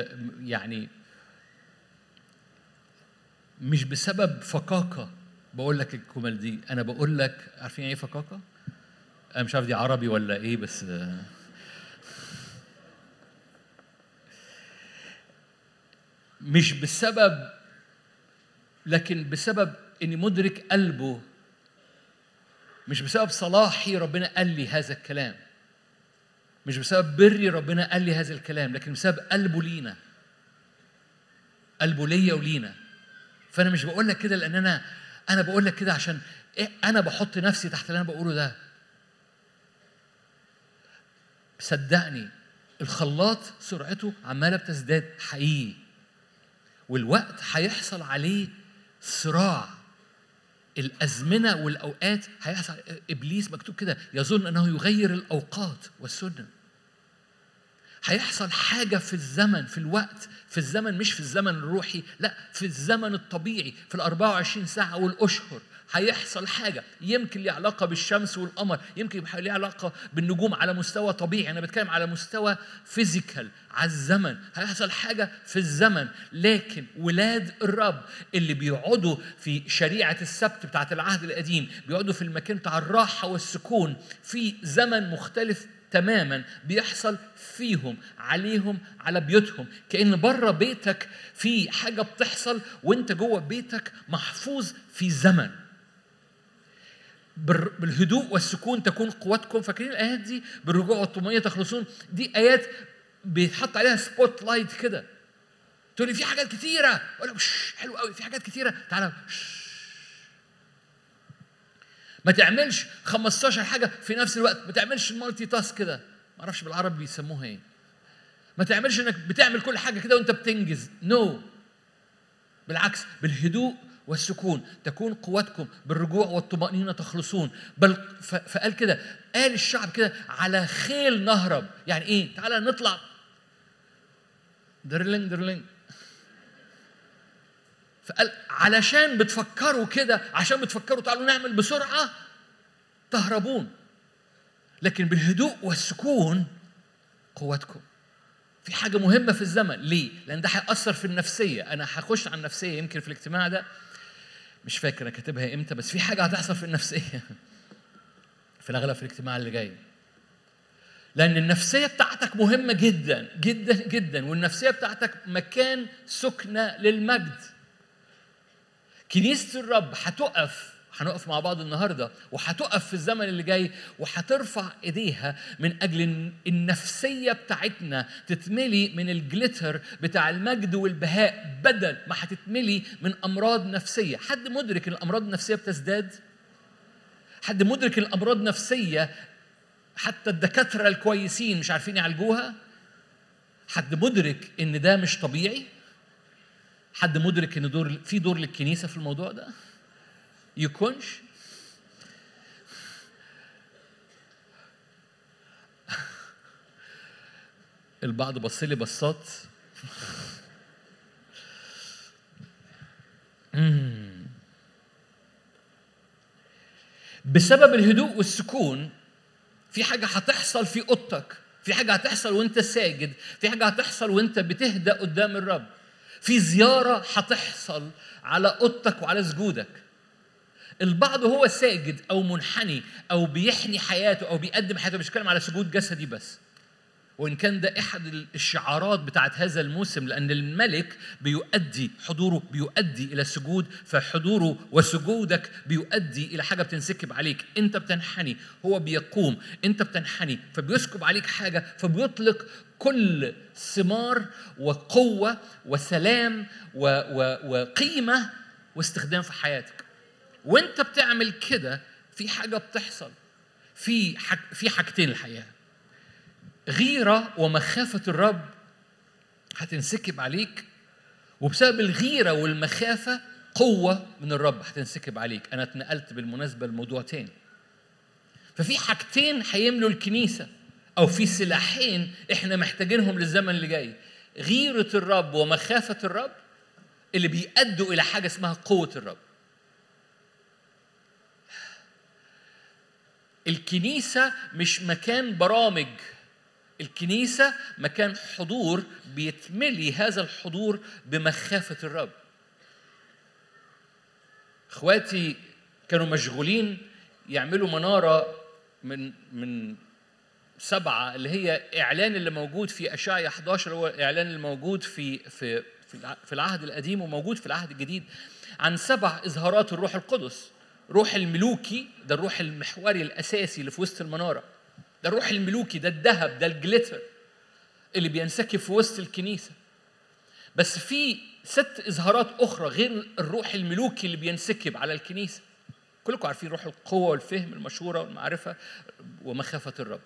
يعني مش بسبب فقاقه بقول لك الجمل دي، انا بقول لك عارفين ايه فقاقه؟ انا مش عارف دي عربي ولا ايه، بس مش بسبب، لكن بسبب اني مدرك قلبه، مش بسبب صلاحي ربنا قال لي هذا الكلام، مش بسبب بري ربنا قال لي هذا الكلام، لكن بسبب قلبه لينا، قلبه ليا ولينا. فانا مش بقول لك كده لان انا انا بقول لك كده عشان إيه؟ انا بحط نفسي تحت اللي انا بقوله ده. صدقني الخلاط سرعته عماله بتزداد حقيقي، والوقت هيحصل عليه صراع، الازمنه والاوقات هيحصل. ابليس مكتوب كده يظن انه يغير الاوقات والسنن. هيحصل حاجه في الزمن، في الوقت، في الزمن، مش في الزمن الروحي، لا في الزمن الطبيعي، في ال أربعة وعشرين ساعه والاشهر هيحصل حاجه، يمكن ليها علاقه بالشمس والقمر، يمكن ليها علاقه بالنجوم على مستوى طبيعي، انا بتكلم على مستوى فيزيكال، على الزمن هيحصل حاجه في الزمن. لكن ولاد الرب اللي بيقعدوا في شريعه السبت بتاعه العهد القديم، بيقعدوا في المكان بتاع الراحه والسكون في زمن مختلف تماما، بيحصل فيهم، عليهم، على بيوتهم، كأن بره بيتك في حاجة بتحصل وانت جوه بيتك محفوظ في زمن. بالهدوء والسكون تكون قوتكم، فاكرين الآيات دي؟ بالرجوع والطمأنينة تخلصون. دي آيات بيتحط عليها سبوت لايت كده، تقول لي في حاجات كتيرة، أقول لك حلو قوي في حاجات كتيرة، تعالى ما تعملش خمستاشر حاجة في نفس الوقت، ما تعملش المالتي تاسك كده، ما اعرفش بالعربي بيسموها ايه، ما تعملش انك بتعمل كل حاجة كده وانت بتنجز، نو no. بالعكس، بالهدوء والسكون تكون قوتكم، بالرجوع والطمأنينة تخلصون. بل فقال كده، قال الشعب كده على خيل نهرب. يعني ايه؟ تعالى نطلع درلينج درلينج. فقال علشان بتفكروا كده، عشان بتفكروا تعالوا نعمل بسرعة تهربون، لكن بالهدوء والسكون قوتكم. في حاجة مهمة في الزمن، ليه؟ لأن ده هيأثر في النفسية. أنا هخش على النفسية يمكن في الاجتماع ده، مش فاكر أكتبها إمتى، بس في حاجة هتحصل في النفسية في الأغلب في الاجتماع اللي جاي، لأن النفسية بتاعتك مهمة جدا جدا جدا، والنفسية بتاعتك مكان سكنة للمجد. كنيسة الرب هتقف، هنقف مع بعض النهاردة، وهتقف في الزمن اللي جاي، وهترفع إيديها من أجل النفسية بتاعتنا تتملي من الجليتر بتاع المجد والبهاء، بدل ما هتتملي من أمراض نفسية. حد مدرك إن الأمراض النفسية بتزداد؟ حد مدرك إن الأمراض النفسية حتى الدكاترة الكويسين مش عارفين يعالجوها؟ حد مدرك إن ده مش طبيعي؟ حد مدرك ان دور في دور للكنيسه في الموضوع ده؟ يكونش البعض بص لي بصات بسبب الهدوء والسكون. في حاجه هتحصل في اوضتك، في حاجه هتحصل وانت ساجد، في حاجه هتحصل وانت بتهدى قدام الرب، في زيارة هتحصل على أوضتك وعلى سجودك. البعض هو ساجد أو منحني أو بيحني حياته أو بيقدم حياته، مش بتكلم على سجود جسدي بس، وإن كان ده أحد الشعارات بتاعت هذا الموسم، لأن الملك بيؤدي حضوره بيؤدي إلى سجود، فحضوره وسجودك بيؤدي إلى حاجة بتنسكب عليك، أنت بتنحني هو بيقوم، أنت بتنحني فبيسكب عليك حاجة، فبيطلق كل ثمار وقوة وسلام وقيمة واستخدام في حياتك. وأنت بتعمل كده في حاجة بتحصل، في حاج في حاجتين الحقيقة، غيرة ومخافة الرب هتنسكب عليك، وبسبب الغيرة والمخافة قوة من الرب هتنسكب عليك. أنا اتنقلت بالمناسبة لموضوع تاني. ففي حاجتين هيملوا الكنيسة، أو في سلاحين إحنا محتاجينهم للزمن اللي جاي، غيرة الرب ومخافة الرب اللي بيؤدوا إلى حاجة اسمها قوة الرب. الكنيسة مش مكان برامج، الكنيسة مكان حضور بيتملي هذا الحضور بمخافة الرب. اخواتي كانوا مشغولين يعملوا منارة من من سبعة اللي هي إعلان اللي موجود في أشعيا إحدى عشر، هو إعلان اللي موجود في في في العهد القديم وموجود في العهد الجديد عن سبع إظهارات الروح القدس. روح الملوكي ده الروح المحوري الأساسي اللي في وسط المنارة، ده الروح الملوكي، ده الذهب، ده الجليتر اللي بينسكب في وسط الكنيسة. بس في ست إظهارات أخرى غير الروح الملوكي اللي بينسكب على الكنيسة. كلكم عارفين روح القوة والفهم المشورة والمعرفة ومخافة الرب،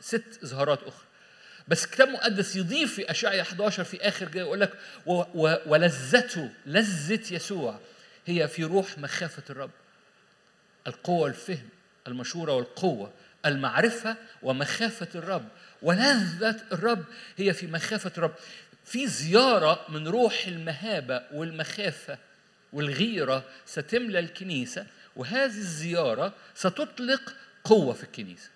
ست إظهارات أخرى. بس كتاب مقدس يضيف في أشعيا إحدى عشر في آخر جاي يقول لك ولذته، لذة يسوع هي في روح مخافة الرب، القوة والفهم المشورة والقوة المعرفة ومخافة الرب، ولذة الرب هي في مخافة الرب. في زيارة من روح المهابة والمخافة والغيرة ستملى الكنيسة، وهذه الزيارة ستطلق قوة في الكنيسة.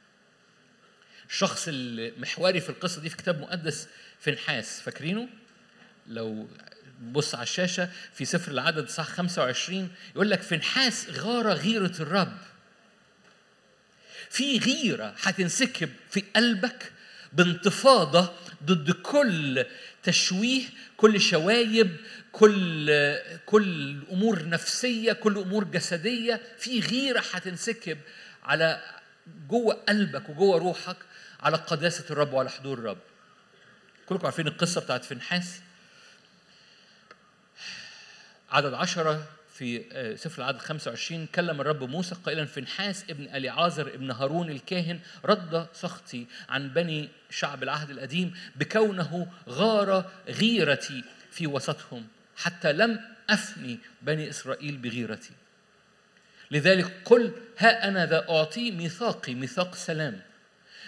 الشخص المحوري في القصة دي في كتاب مقدس فنحاس، فاكرينه؟ لو بص على الشاشة في سفر العدد اصحاح خمسة وعشرين يقول لك فنحاس غار غيرة الرب. في غيرة هتنسكب في قلبك بانتفاضة ضد كل تشويه، كل شوايب، كل كل أمور نفسية، كل أمور جسدية. في غيرة هتنسكب على جوه قلبك وجوه روحك على قداسة الرب وعلى حضور الرب. كلكم عارفين القصة بتاعت فنحاس. عدد عشرة في سفر العدد خمسة وعشرين كلم الرب موسى قائلا فنحاس ابن أليعازر ابن هارون الكاهن رد سخطي عن بني شعب العهد القديم بكونه غار غيرتي في وسطهم حتى لم أفني بني إسرائيل بغيرتي. لذلك قل ها أنا ذا أعطي ميثاقي ميثاق سلام.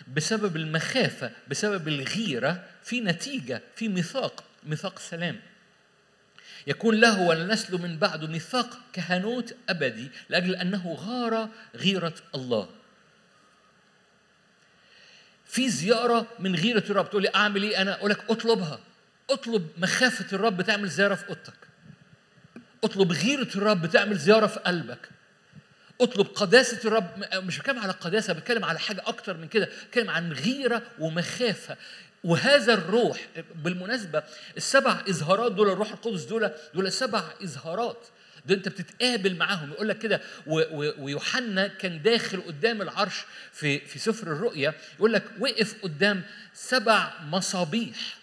بسبب المخافة، بسبب الغيرة، في نتيجة، في ميثاق، ميثاق سلام. يكون له والنسل من بعده ميثاق كهنوت أبدي لأجل أنه غار غيرة الله. في زيارة من غيرة الرب. تقول لي أعمل إيه؟ أنا أقول لك أطلبها. أطلب مخافة الرب تعمل زيارة في أوضتك. أطلب غيرة الرب تعمل زيارة في قلبك. أطلب قداسة الرب. مش بتكلم على قداسة، بتكلم على حاجة أكتر من كده، بتكلم عن غيرة ومخافة. وهذا الروح بالمناسبة السبع إظهارات دول، الروح القدس دول دول سبع إظهارات، ده أنت بتتقابل معهم. يقول لك كده، ويوحنا كان داخل قدام العرش في في سفر الرؤيا يقول لك وقف قدام سبع مصابيح.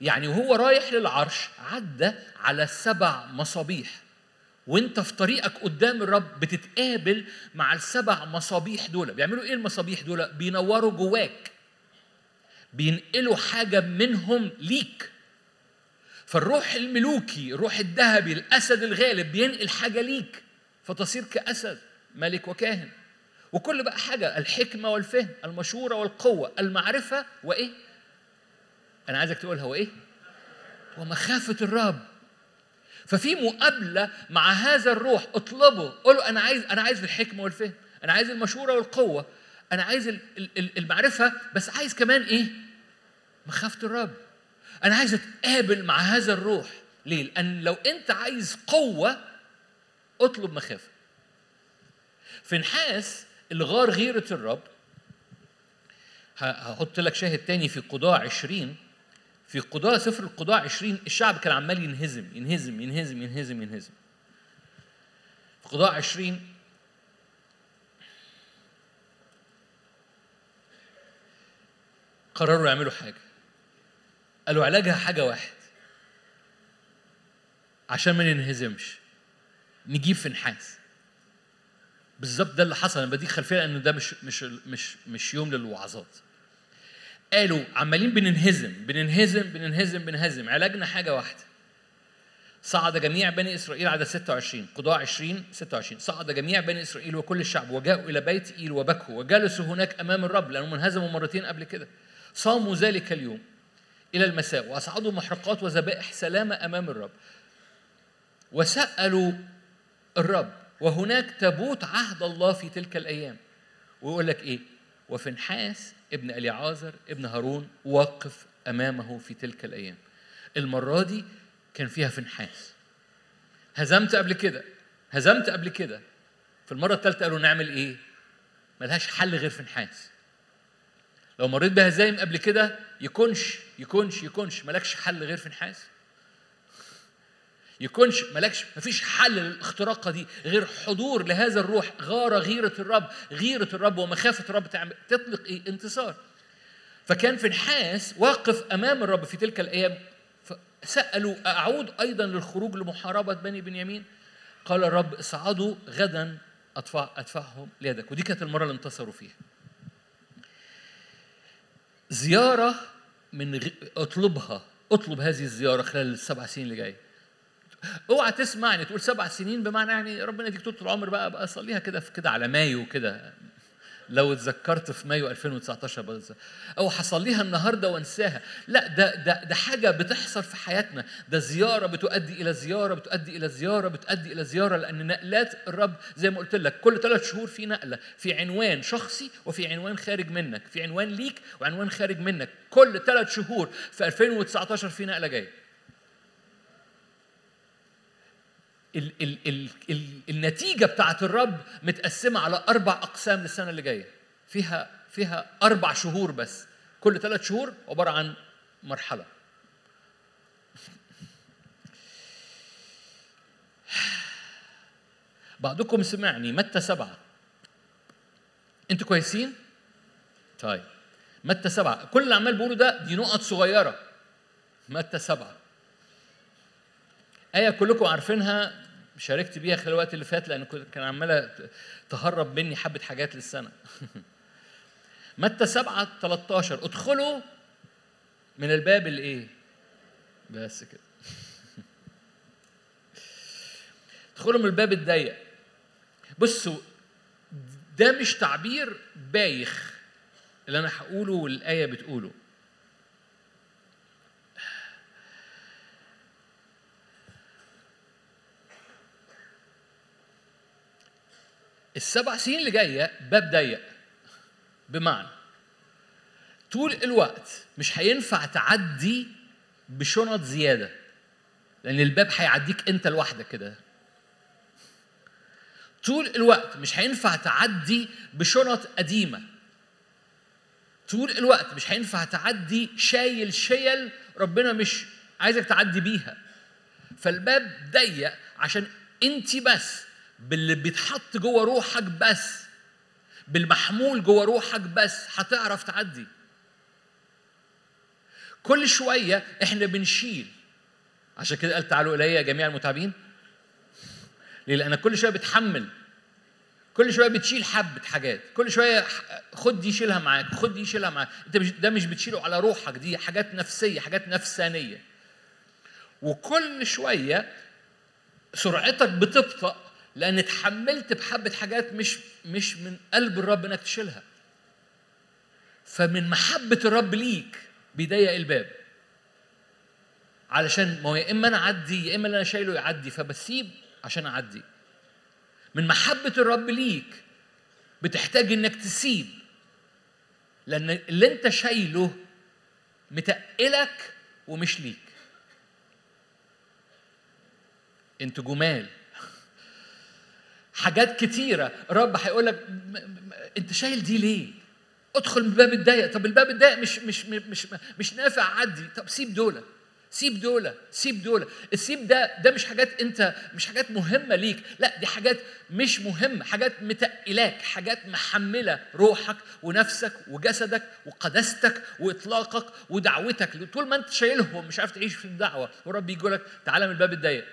يعني وهو رايح للعرش عدى على سبع مصابيح، وانت في طريقك قدام الرب بتتقابل مع السبع مصابيح دول. بيعملوا ايه المصابيح دول؟ بينوروا جواك، بينقلوا حاجة منهم ليك. فالروح الملوكي، الروح الذهبي، الأسد الغالب، بينقل حاجة ليك فتصير كأسد ملك وكاهن. وكل بقى حاجة، الحكمة والفهم، المشورة والقوة، المعرفة، وإيه؟ أنا عايزك تقولها، وإيه؟ ومخافة الرب. ففي مقابلة مع هذا الروح. اطلبه، قوله أنا عايز، أنا عايز الحكمة والفهم، أنا عايز المشورة والقوة، أنا عايز المعرفة، بس عايز كمان إيه؟ مخافة الرب. أنا عايز أتقابل مع هذا الروح. ليه؟ لأن لو أنت عايز قوة أطلب مخافة. فنحاس الغار غيرة الرب. هحط لك شاهد تاني في قضاء عشرين، في قضاء سفر القضاء عشرين الشعب كان عمال ينهزم ينهزم ينهزم ينهزم ينهزم. في قضاء عشرين قرروا يعملوا حاجة، قالوا علاجها حاجة واحد عشان ما ننهزمش، نجيب فنحاس. بالظبط ده اللي حصل. أنا بديك خلفية لأنه ده مش مش مش مش يوم للوعظات. قالوا عمالين بننهزم بننهزم بننهزم بننهزم، علاجنا حاجة واحدة. صعد جميع بني إسرائيل، عدد ستة وعشرين، قضاء عشرين ستة وعشرين، صعد جميع بني إسرائيل وكل الشعب وجاءوا إلى بيت إيل وبكوا وجلسوا هناك أمام الرب، لأنهم انهزموا مرتين قبل كده. صاموا ذلك اليوم إلى المساء وأصعدوا محرقات وذبائح سلامة أمام الرب وسألوا الرب، وهناك تابوت عهد الله في تلك الأيام. ويقول لك إيه؟ وفنحاس ابن إليعازر ابن هارون وقف أمامه في تلك الأيام. المرة دي كان فيها فنحاس. هزمت قبل كده، هزمت قبل كده. في المرة الثالثة قالوا نعمل إيه؟ ملهاش حل غير فنحاس. لو مريت بهزايم قبل كده يكونش يكونش يكونش ملكش حل غير فنحاس. يكونش ملكش، مفيش حل للاختراقة دي غير حضور لهذا الروح. غارة غيرة الرب، غيرة الرب ومخافة الرب تعمل تطلق إيه؟ انتصار. فكان فنحاس واقف أمام الرب في تلك الأيام. سألوا أعود أيضا للخروج لمحاربة بني بنيامين؟ قال الرب اصعدوا غدا أدفع أدفعهم ليدك. ودي كانت المرة اللي انتصروا فيها. زيارة من غ... أطلبها، أطلب هذه الزيارة خلال السبع سنين اللي جاية. اوعى تسمع يعني تقول سبع سنين بمعنى يعني ربنا يديك طول العمر بقى بقى صليها كده في كده على مايو كده. لو اتذكرت في مايو ألفين وتسعتاشر بس او هصليها النهارده وانساها. لا، ده ده ده حاجه بتحصل في حياتنا. ده زياره بتؤدي الى زياره بتؤدي الى زياره بتؤدي الى زياره، لان نقلات الرب زي ما قلت لك كل ثلاث شهور في نقله، في عنوان شخصي وفي عنوان خارج منك، في عنوان ليك وعنوان خارج منك. كل ثلاث شهور في ألفين وتسعتاشر في نقله جايه. ال ال ال ال النتيجة بتاعت الرب متقسمة على أربع أقسام للسنة اللي جاية. فيها فيها أربع شهور بس، كل ثلاث شهور عبارة عن مرحلة. بعضكم سمعني متى سبعة. أنتوا كويسين؟ طيب متى سبعة. كل اللي عمال بقوله ده دي نقط صغيرة. متى سبعة آية كلكم عارفينها، شاركت بيها خلال الوقت اللي فات لأن كان عمالة تهرب مني حبة حاجات للسنة. متى سبعة تلتاشر ادخلوا من الباب الإيه؟ بس كده. ادخلوا من الباب الضيق. بصوا ده مش تعبير بايخ اللي أنا هقوله والآية بتقوله. السبع سنين اللي جايه باب ضيق، بمعنى طول الوقت مش هينفع تعدي بشنط زياده لان الباب هيعديك انت لوحدك كده. طول الوقت مش هينفع تعدي بشنط قديمه. طول الوقت مش هينفع تعدي شايل شيل ربنا مش عايزك تعدي بيها. فالباب ضيق عشان انت بس، باللي بيتحط جوه روحك بس، بالمحمول جوه روحك بس هتعرف تعدي. كل شويه احنا بنشيل. عشان كده قال تعالوا الي يا جميع المتعبين. ليه؟ لان كل شويه بتحمل، كل شويه بتشيل حبه حاجات، كل شويه خد دي شيلها معاك، خد دي شيلها معاك. انت ده مش بتشيله على روحك، دي حاجات نفسيه، حاجات نفسانيه. وكل شويه سرعتك بتبطأ لأن اتحملت بحبة حاجات مش مش من قلب الرب إنك تشيلها. فمن محبة الرب ليك بيضيق الباب. علشان ما هو يا إما أنا أعدي يا إما اللي أنا شايله يعدي، فبسيب عشان أعدي. من محبة الرب ليك بتحتاج إنك تسيب، لأن اللي أنت شايله متقلك ومش ليك. أنت جمال. حاجات كتيرة رب هيقولك انت شايل دي ليه؟ ادخل من الباب الضيق. طب الباب الضيق مش مش مش مش نافع عدي. طب سيب دولة، سيب دولة، سيب دولة. السيب ده ده مش حاجات انت، مش حاجات مهمة ليك، لا دي حاجات مش مهمة، حاجات متقلاك، حاجات محملة روحك ونفسك وجسدك وقداستك واطلاقك ودعوتك. طول ما انت شايلهم مش عارف تعيش في الدعوة، والرب يقولك تعالى من الباب الضيق.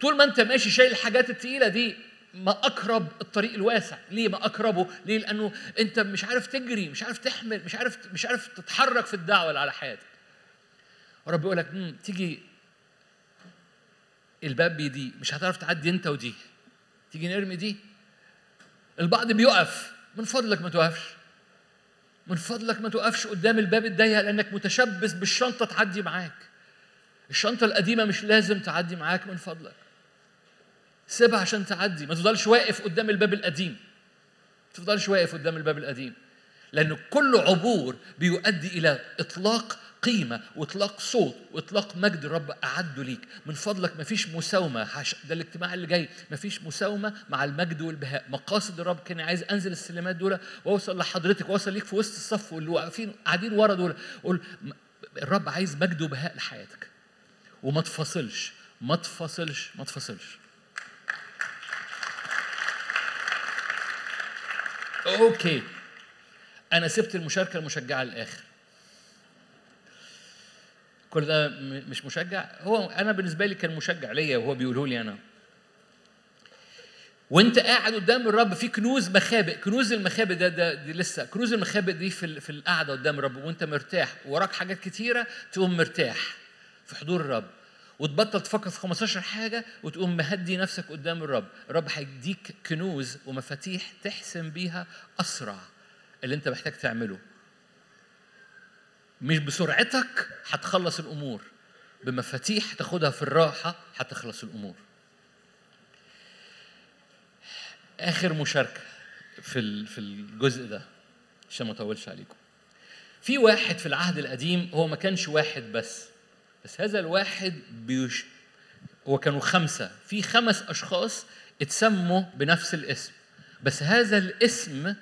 طول ما انت ماشي شايل الحاجات التقيله دي ما اقرب الطريق الواسع. ليه ما اقربه؟ ليه؟ لانه انت مش عارف تجري، مش عارف تحمل، مش عارف مش عارف تتحرك في الدعوه اللي على حياتك. ورب يقول لك تيجي الباب دي مش هتعرف تعدي انت، ودي تيجي نرمي دي. البعض بيقف. من فضلك ما توقفش، من فضلك ما توقفش قدام الباب الضيق لانك متشبث بالشنطه تعدي معاك. الشنطة القديمة مش لازم تعدي معاك، من فضلك سيبها عشان تعدي. ما تفضلش واقف قدام الباب القديم، ما تفضلش واقف قدام الباب القديم لأن كل عبور بيؤدي إلى إطلاق قيمة وإطلاق صوت وإطلاق مجد الرب أعده ليك. من فضلك مفيش مساومة، ده الاجتماع اللي جاي مفيش مساومة مع المجد والبهاء. مقاصد الرب كان عايز أنزل السلمات دول وأوصل لحضرتك وأوصل ليك في وسط الصف واللي واقفين قاعدين ورا دول. قول الرب عايز مجد وبهاء لحياتك وما تفصلش ما تفصلش ما تفصلش. أوكي، أنا سبت المشاركة المشجعة للآخر. كل ده مش مشجع، هو أنا بالنسبة لي كان مشجع ليا وهو بيقوله لي أنا. وأنت قاعد قدام الرب في كنوز مخابئ، كنوز المخابئ ده, ده دي لسه، كنوز المخابئ دي في في القعدة قدام الرب وأنت مرتاح، وراك حاجات كتيرة تقوم مرتاح في حضور الرب، وتبطل تفكر في خمستاشر حاجة وتقوم مهدي نفسك قدام الرب. الرب هيديك كنوز ومفاتيح تحسن بيها أسرع اللي أنت محتاج تعمله. مش بسرعتك هتخلص الأمور، بمفاتيح تاخدها في الراحة هتخلص الأمور. آخر مشاركة في في الجزء ده عشان ما أطولش عليكم. في واحد في العهد القديم، هو ما كانش واحد بس، بس هذا الواحد بيش هو كانوا خمسة، في خمس أشخاص اتسموا بنفس الاسم، بس هذا الاسم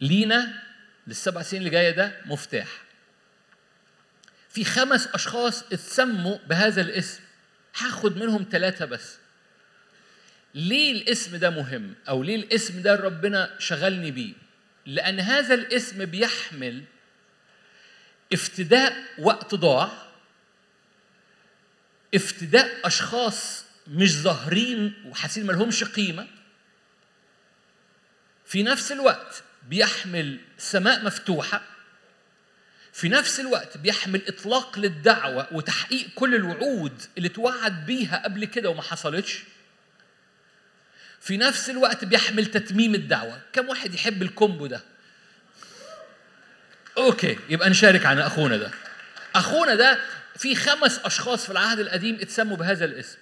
لينا للسبع سنين اللي جاية ده مفتاح. في خمس أشخاص اتسموا بهذا الاسم، هاخد منهم ثلاثة بس. ليه الاسم ده مهم؟ أو ليه الاسم ده ربنا شغلني بيه؟ لأن هذا الاسم بيحمل افتداء وقت ضاع، افتداء أشخاص مش ظاهرين وحاسين ما لهمش قيمة، في نفس الوقت بيحمل سماء مفتوحة، في نفس الوقت بيحمل إطلاق للدعوة وتحقيق كل الوعود اللي توعد بيها قبل كده وما حصلتش، في نفس الوقت بيحمل تتميم الدعوة. كم واحد يحب الكومبو ده؟ أوكي، يبقى نشارك عن أخونا ده. أخونا ده في خمس أشخاص في العهد القديم اتسموا بهذا الاسم.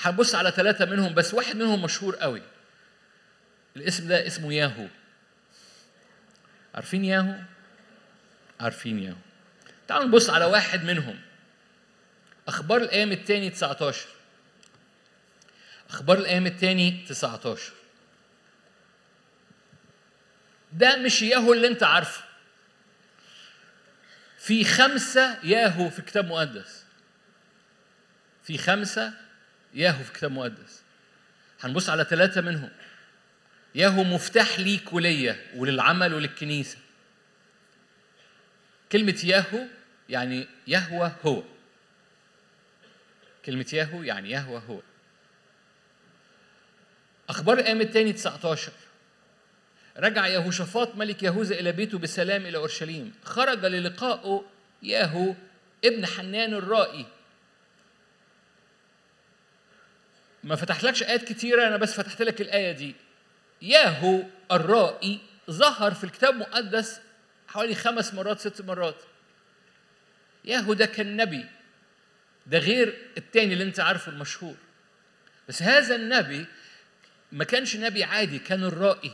هنبص على ثلاثة منهم بس، واحد منهم مشهور قوي. الاسم ده اسمه ياهو. عارفين ياهو؟ عارفين ياهو. تعالوا نبص على واحد منهم. أخبار الأيام الثاني تسعتاشر. أخبار الأيام الثاني تسعتاشر. ده مش ياهو اللي أنت عارفه. في خمسة ياهو في كتاب مقدس. في خمسة ياهو في كتاب مقدس. هنبص على ثلاثة منهم. ياهو مفتاح ليك وليا وللعمل وللكنيسة. كلمة ياهو يعني يهوى هو. كلمة ياهو يعني يهوى هو. أخبار الأيام الثاني تسعتاشر. رجع يهوشافاط ملك يهوذا إلى بيته بسلام إلى أورشليم، خرج للقائه ياهو ابن حنان الرائي. ما فتحتلكش آيات كتيرة، أنا بس فتحت لك الآية دي. ياهو الرائي ظهر في الكتاب المقدس حوالي خمس مرات ست مرات. ياهو ده كان نبي، ده غير التاني اللي انت عارفه المشهور. بس هذا النبي ما كانش نبي عادي، كان الرائي.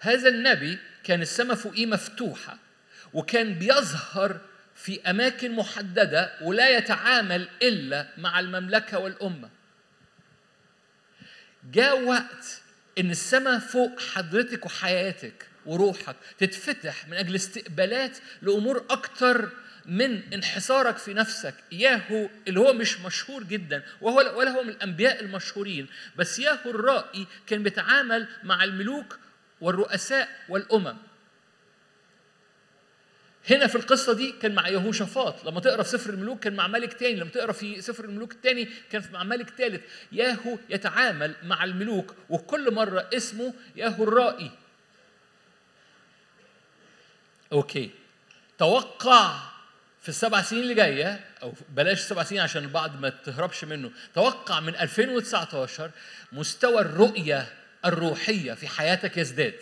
هذا النبي كان السما فوقيه مفتوحة، وكان بيظهر في أماكن محددة ولا يتعامل إلا مع المملكة والأمة. جاء وقت إن السما فوق حضرتك وحياتك وروحك تتفتح من أجل استقبالات لأمور أكتر من انحصارك في نفسك. ياهو اللي هو مش مشهور جدا وهو ولا هو من الأنبياء المشهورين، بس ياهو الرائي كان بيتعامل مع الملوك والرؤساء والأمم. هنا في القصة دي كان مع يهوشافاط، لما تقرأ في سفر الملوك كان مع ملك تاني، لما تقرأ في سفر الملوك التاني كان مع ملك تالت. ياهو يتعامل مع الملوك، وكل مرة اسمه ياهو الرائي. أوكي، توقع في السبع سنين اللي جاية، أو بلاش السبع سنين عشان البعض ما تهربش منه، توقع من ألفين وتسعتاشر مستوى الرؤية الروحية في حياتك يزداد.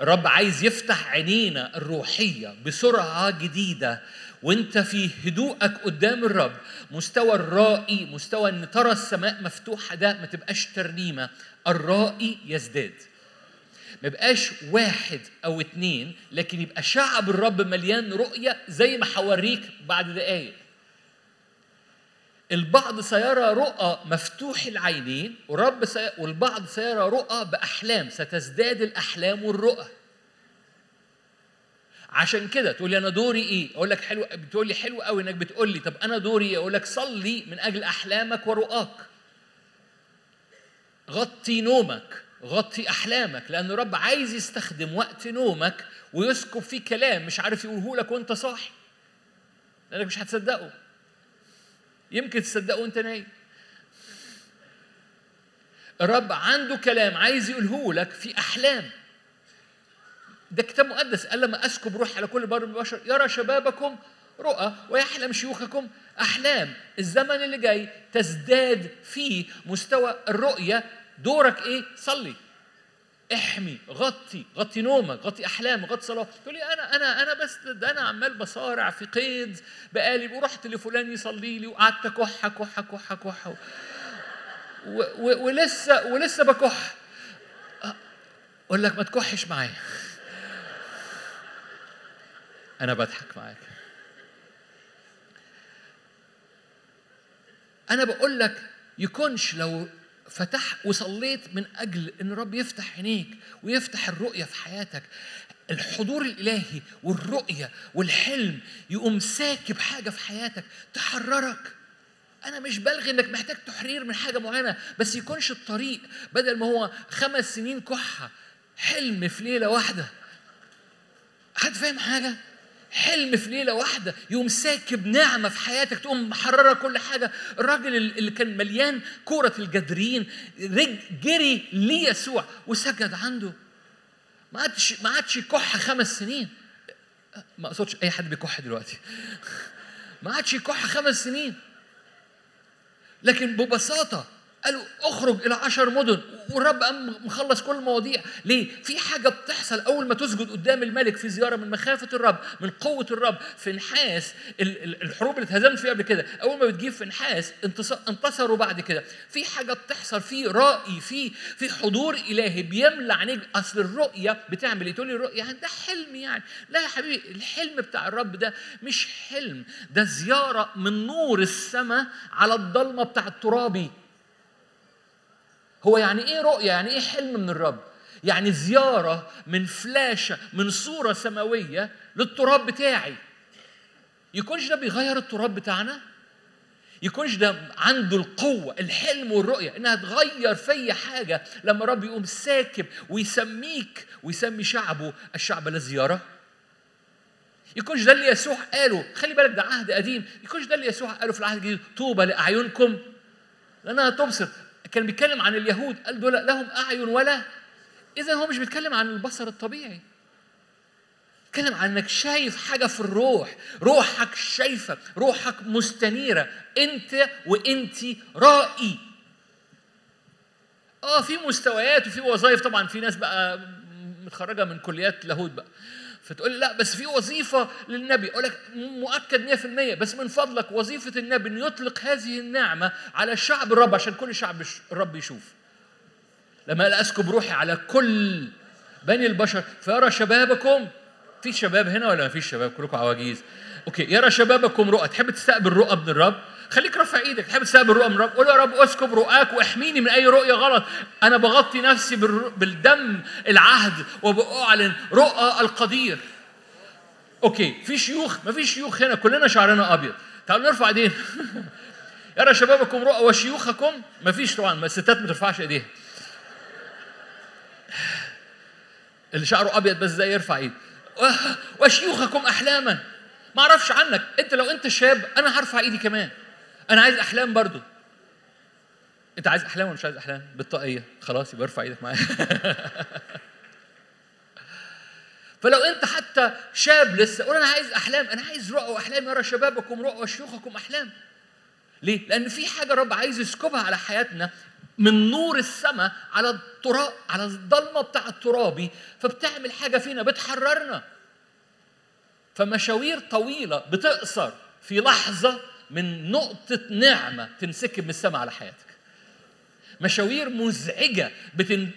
الرب عايز يفتح عينينا الروحية بسرعة جديدة، وانت في هدوءك قدام الرب مستوى الرائي، مستوى ان ترى السماء مفتوحة، ده ما تبقاش ترنيمة، الرائي يزداد. ما يبقاش واحد أو اتنين، لكن يبقى شعب الرب مليان رؤية زي ما حوريك بعد دقايق. البعض سيرى رؤى مفتوح العينين، ورب سي... والبعض سيرى رؤى بأحلام، ستزداد الأحلام والرؤى. عشان كده تقولي أنا دوري إيه؟ أقول لك حلو، بتقولي حلو قوي إنك بتقولي طب أنا دوري إيه؟ أقول لك صلي من أجل أحلامك ورؤاك. غطي نومك، غطي أحلامك، لأن الرب عايز يستخدم وقت نومك ويسكب فيه كلام مش عارف يقوله لك وأنت صاحي، لأنك مش هتصدقه. يمكن تصدقه وأنت نايم. الرب عنده كلام عايز يقوله لك في أحلام. ده كتاب مقدس قال لما أسكب روحي على كل بر من البشر يرى شبابكم رؤى ويحلم شيوخكم أحلام. الزمن اللي جاي تزداد فيه مستوى الرؤية. دورك إيه؟ صلي، احمي، غطي، غطي نومك، غطي أحلامك، غطي صلاة. تقولي أنا أنا أنا بس ده أنا عمال بصارع في قيد بقالب ورحت لفلان يصلي لي وقعدت أكح أكح أكح أكح و... و... ولسه ولسه بكح. أقول لك ما تكحش معايا، أنا بضحك معاك. أنا بقول لك يكونش لو فتح وصليت من أجل إن رب يفتح عينيك ويفتح الرؤية في حياتك. الحضور الإلهي والرؤية والحلم يقوم ساكب حاجة في حياتك تحررك. أنا مش بلغي إنك محتاج تحرير من حاجة معينة، بس يكونش الطريق بدل ما هو خمس سنين كحة، حلم في ليلة واحدة. حد فاهم حاجة؟ حلم في ليلة واحدة يقوم ساكب نعمة في حياتك تقوم محررة كل حاجة. الراجل اللي كان مليان كرة الجدرين جري ليسوع وسجد عنده، ما عادش ما عادش يكح خمس سنين. ما اقصدش أي حد بيكح دلوقتي، ما عادش يكح خمس سنين، لكن ببساطة قالوا اخرج إلى عشر مدن، والرب قام مخلص كل المواضيع. ليه؟ في حاجة بتحصل أول ما تسجد قدام الملك في زيارة من مخافة الرب، من قوة الرب. في نحاس الحروب اللي اتهزمت فيها قبل كده، أول ما بتجيب في نحاس انتصروا بعد كده. في حاجة بتحصل، في رأي، في في حضور إلهي بيملى عينيك. أصل الرؤية بتعمل إيه؟ تقول لي الرؤية يعني ده حلم يعني؟ لا يا حبيبي، الحلم بتاع الرب ده مش حلم، ده زيارة من نور السماء على الضلمة بتاع الترابي. هو يعني إيه رؤية؟ يعني إيه حلم من الرب؟ يعني زيارة من فلاشة من صورة سماوية للتراب بتاعي. يكونش ده بيغير التراب بتاعنا؟ يكونش ده عنده القوة الحلم والرؤية إنها تغير في حاجة لما رب يقوم ساكب ويسميك ويسمي شعبه الشعب للزيارة؟ يكونش ده اللي يسوع قاله؟ خلي بالك ده عهد قديم. يكونش ده اللي يسوع قاله في العهد الجديد طوبى لأعينكم لأنها تبصر؟ كان بيتكلم عن اليهود، قال دول لهم أعين ولا. إذا هو مش بيتكلم عن البصر الطبيعي، بيتكلم عن أنك شايف حاجة في الروح، روحك شايفة، روحك مستنيرة، أنت وأنتي رائي. آه في مستويات وفي وظائف طبعا، في ناس بقى متخرجة من كليات لاهوت بقى فتقول لا بس في وظيفة للنبي. أقول لك مؤكد مية في المية، بس من فضلك وظيفة النبي أن يطلق هذه النعمة على الشعب الرب عشان كل شعب الرب يشوف. لما قال أسكب روحي على كل بني البشر فيرى شبابكم. في شباب هنا ولا ما فيش شباب؟ كلكم عواجيز. أوكي، يرى شبابكم رؤى. تحب تستقبل رؤى من الرب؟ خليك رافع إيدك. تحب تستقبل رؤى من الرب؟ قول يا رب أسكب رؤاك وأحميني من أي رؤية غلط. أنا بغطي نفسي بالدم العهد وبأعلن رؤى القدير. أوكي، في شيوخ؟ ما في شيوخ هنا، كلنا شعرنا أبيض. تعالوا نرفع إيدينا. يرى شبابكم رؤى وشيوخكم. ما فيش طبعا، ما الستات ما ترفعش إيديها. اللي شعره أبيض بس ده يرفع إيد. وشيوخكم أحلاما. ما أعرفش عنك أنت، لو أنت شاب أنا هرفع إيدي كمان، أنا عايز أحلام برضو. أنت عايز أحلام ولا مش عايز أحلام؟ بالطاقية خلاص يبقى ارفع إيدك معايا. فلو أنت حتى شاب لسه قول أنا عايز أحلام، أنا عايز رؤى وأحلام. يرى شبابكم رؤى وشيوخكم أحلام. ليه؟ لأن في حاجة رب عايز يسكبها على حياتنا من نور السماء على التراب، على الضلمة بتاع الترابي، فبتعمل حاجة فينا بتحررنا. فمشاوير طويلة بتقصر في لحظة من نقطة نعمة تنسكب من السماء على حياتك. مشاوير مزعجة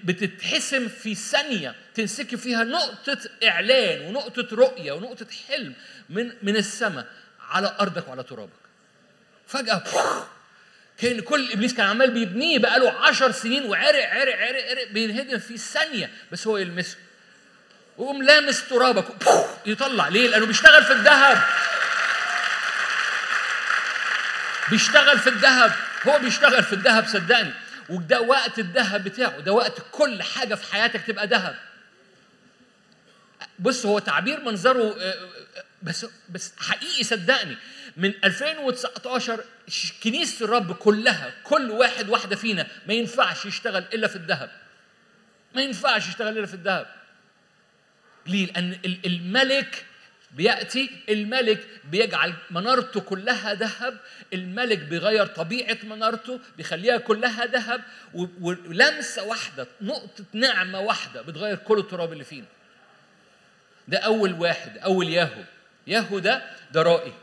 بتتحسم في ثانية تمسكي فيها نقطة إعلان ونقطة رؤية ونقطة حلم من من السماء على أرضك وعلى ترابك. فجأة كان كل إبليس كان عمال بيبنيه بقاله عشر سنين وعرق عرق عرق عرق بينهدم في ثانية، بس هو يلمسه وقوم لامس ترابك يطلع. ليه؟ لأنه بيشتغل في الذهب، بيشتغل في الذهب، هو بيشتغل في الذهب صدقني. وده وقت الذهب بتاعه، ده وقت كل حاجة في حياتك تبقى ذهب. بص هو تعبير منظره بس بس حقيقي صدقني. من ألفين وتسعتاشر كنيسة الرب كلها، كل واحد واحدة فينا ما ينفعش يشتغل إلا في الذهب، ما ينفعش يشتغل إلا في الذهب. ليه؟ لأن الملك بيأتي، الملك بيجعل منارته كلها ذهب، الملك بيغير طبيعة منارته بيخليها كلها ذهب، ولمسة واحدة، نقطة نعمة واحدة بتغير كل التراب اللي فينا. ده أول واحد، أول ياهو. ياهو ده ده رائي،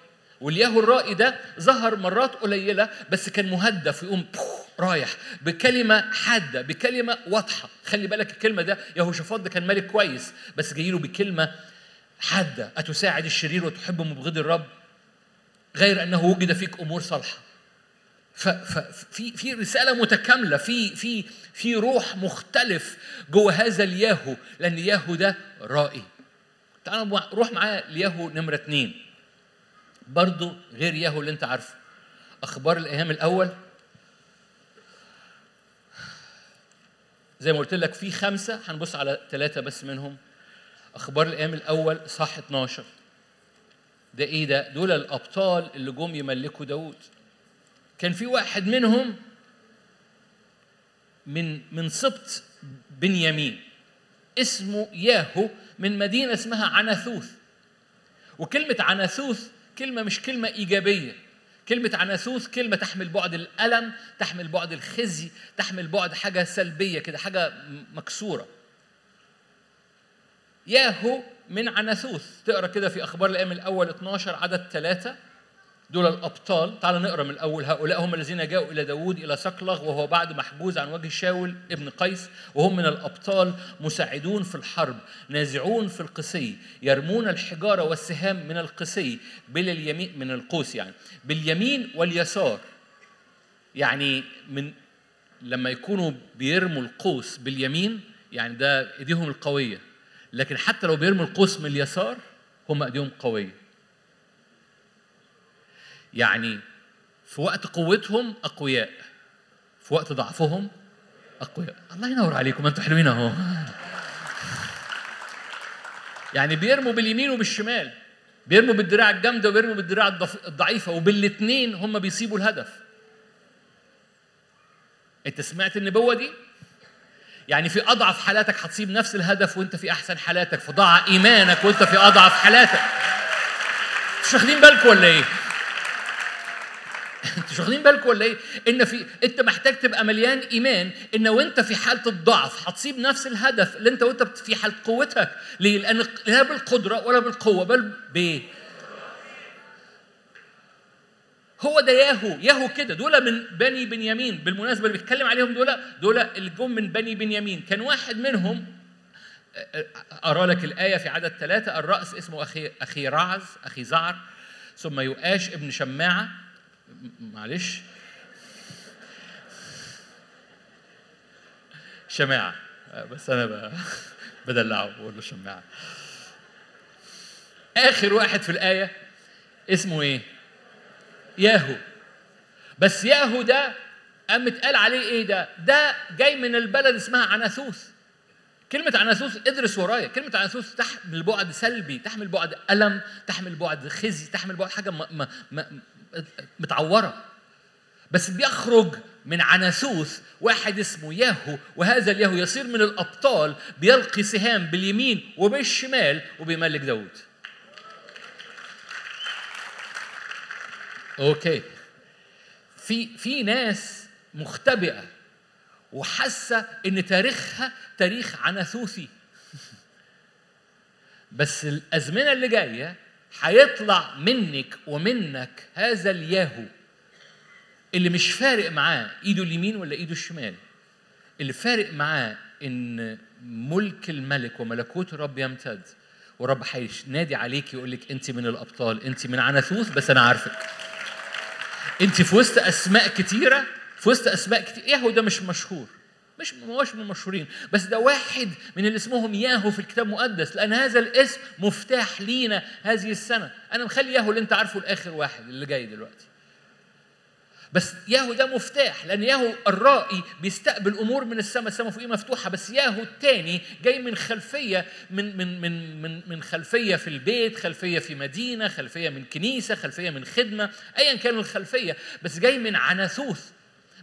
والياهو الرائي ده ظهر مرات قليلة بس كان مهدف، يقوم رايح بكلمة حادة، بكلمة واضحة. خلي بالك الكلمة ده، يهوشافاط ده كان ملك كويس بس جايله بكلمة حادة: أتساعد الشرير وتحب مبغض الرب؟ غير أنه وجد فيك أمور صالحة. ففي في رسالة متكاملة، في في في روح مختلف جوه هذا الياهو، لأن ياهو ده رائي. تعالوا روح معايا لياهو نمرة اتنين، برضو غير ياهو اللي انت عارفه. أخبار الأيام الأول زي ما قلت لك في خمسة، هنبص على ثلاثة بس منهم. أخبار الأيام الأول صح اتناشر، ده إيه ده؟ دول الأبطال اللي جم يملكوا داود. كان في واحد منهم من من سبط بنيامين اسمه ياهو، من مدينة اسمها عناثوث. وكلمة عناثوث كلمة مش كلمة إيجابية. كلمة عناثوث كلمة تحمل بعد الألم، تحمل بعد الخزي، تحمل بعد حاجة سلبية كده، حاجة مكسورة. ياهو من عناثوث، تقرأ كده في أخبار الأيام الأول اتناشر عدد ثلاثة، دول الأبطال. تعال نقرأ من الأول. هؤلاء هم الذين جاءوا إلى داود إلى سقلغ وهو بعد محجوز عن وجه شاول ابن قيس، وهم من الأبطال مساعدون في الحرب، نازعون في القسي، يرمون الحجارة والسهام من القسي باليمين من القوس يعني باليمين واليسار. يعني من لما يكونوا بيرموا القوس باليمين يعني ده إيديهم القوية، لكن حتى لو بيرموا القوس من اليسار هم إيديهم قوية. يعني في وقت قوتهم أقوياء، في وقت ضعفهم أقوياء. الله ينور عليكم، أنتوا حلوين أهو. يعني بيرموا باليمين وبالشمال، بيرموا بالدراع الجامدة وبيرموا بالدراع الضعيفة، وبالاثنين هم بيصيبوا الهدف. أنت سمعت النبوة دي؟ يعني في أضعف حالاتك هتصيب نفس الهدف وأنت في أحسن حالاتك، في ضاع إيمانك وأنت في أضعف حالاتك. مش واخدين بالكم ولا إيه؟ انتوا شاغلين بالكم ولا ايه؟ ان في انت محتاج تبقى مليان ايمان ان وانت في حاله الضعف هتصيب نفس الهدف اللي انت وانت في حاله قوتك. ليه؟ لان لا بالقدره ولا بالقوه بل بايه؟ هو ده ياهو. ياهو كده دول من بني بنيامين. بالمناسبه اللي بيتكلم عليهم دول دول اللي جم من بني بنيامين. كان واحد منهم ارى لك الايه في عدد ثلاثه، الراس اسمه اخي اخي رعز اخي زعر ثم يؤاش ابن شماعه. معلش شماعة، بس أنا بدلعه بقول له شماعة. آخر واحد في الآية اسمه إيه؟ ياهو. بس ياهو ده قام اتقال عليه إيه ده؟ ده جاي من البلد اسمها عناثوث. كلمة عناثوث ادرس ورايا، كلمة عناثوث تحمل بعد سلبي، تحمل بعد ألم، تحمل بعد خزي، تحمل بعد حاجة ما ما متعورة. بس بيخرج من عناثوث واحد اسمه ياهو، وهذا الياهو يصير من الأبطال، بيلقي سهام باليمين وبالشمال وبيملك داود. أوكي، في في ناس مختبئة وحاسة إن تاريخها تاريخ عناثوثي، بس الأزمنة اللي جاية هيطلع منك ومنك هذا الياهو اللي مش فارق معاه ايده اليمين ولا ايده الشمال. اللي فارق معاه ان ملك الملك وملكوت الرب يمتد، ورب هينادي عليك يقول لك انت من الابطال، انت من عنثوث بس انا عارفك. انت في وسط اسماء كتيره، في وسط اسماء كتير. ياهو ده مش مشهور، مش مش من المشهورين، بس ده واحد من اللي اسمهم ياهو في الكتاب المقدس، لان هذا الاسم مفتاح لينا هذه السنه. انا مخلي ياهو اللي انت عارفه لاخر واحد اللي جاي دلوقتي، بس ياهو ده مفتاح، لان ياهو الرائي بيستقبل امور من السماء، السماء فوقيه مفتوحه. بس ياهو الثاني جاي من خلفيه، من من من من من خلفيه في البيت، خلفيه في مدينه، خلفيه من كنيسه، خلفيه من خدمه، ايا كان الخلفيه، بس جاي من عناثوث.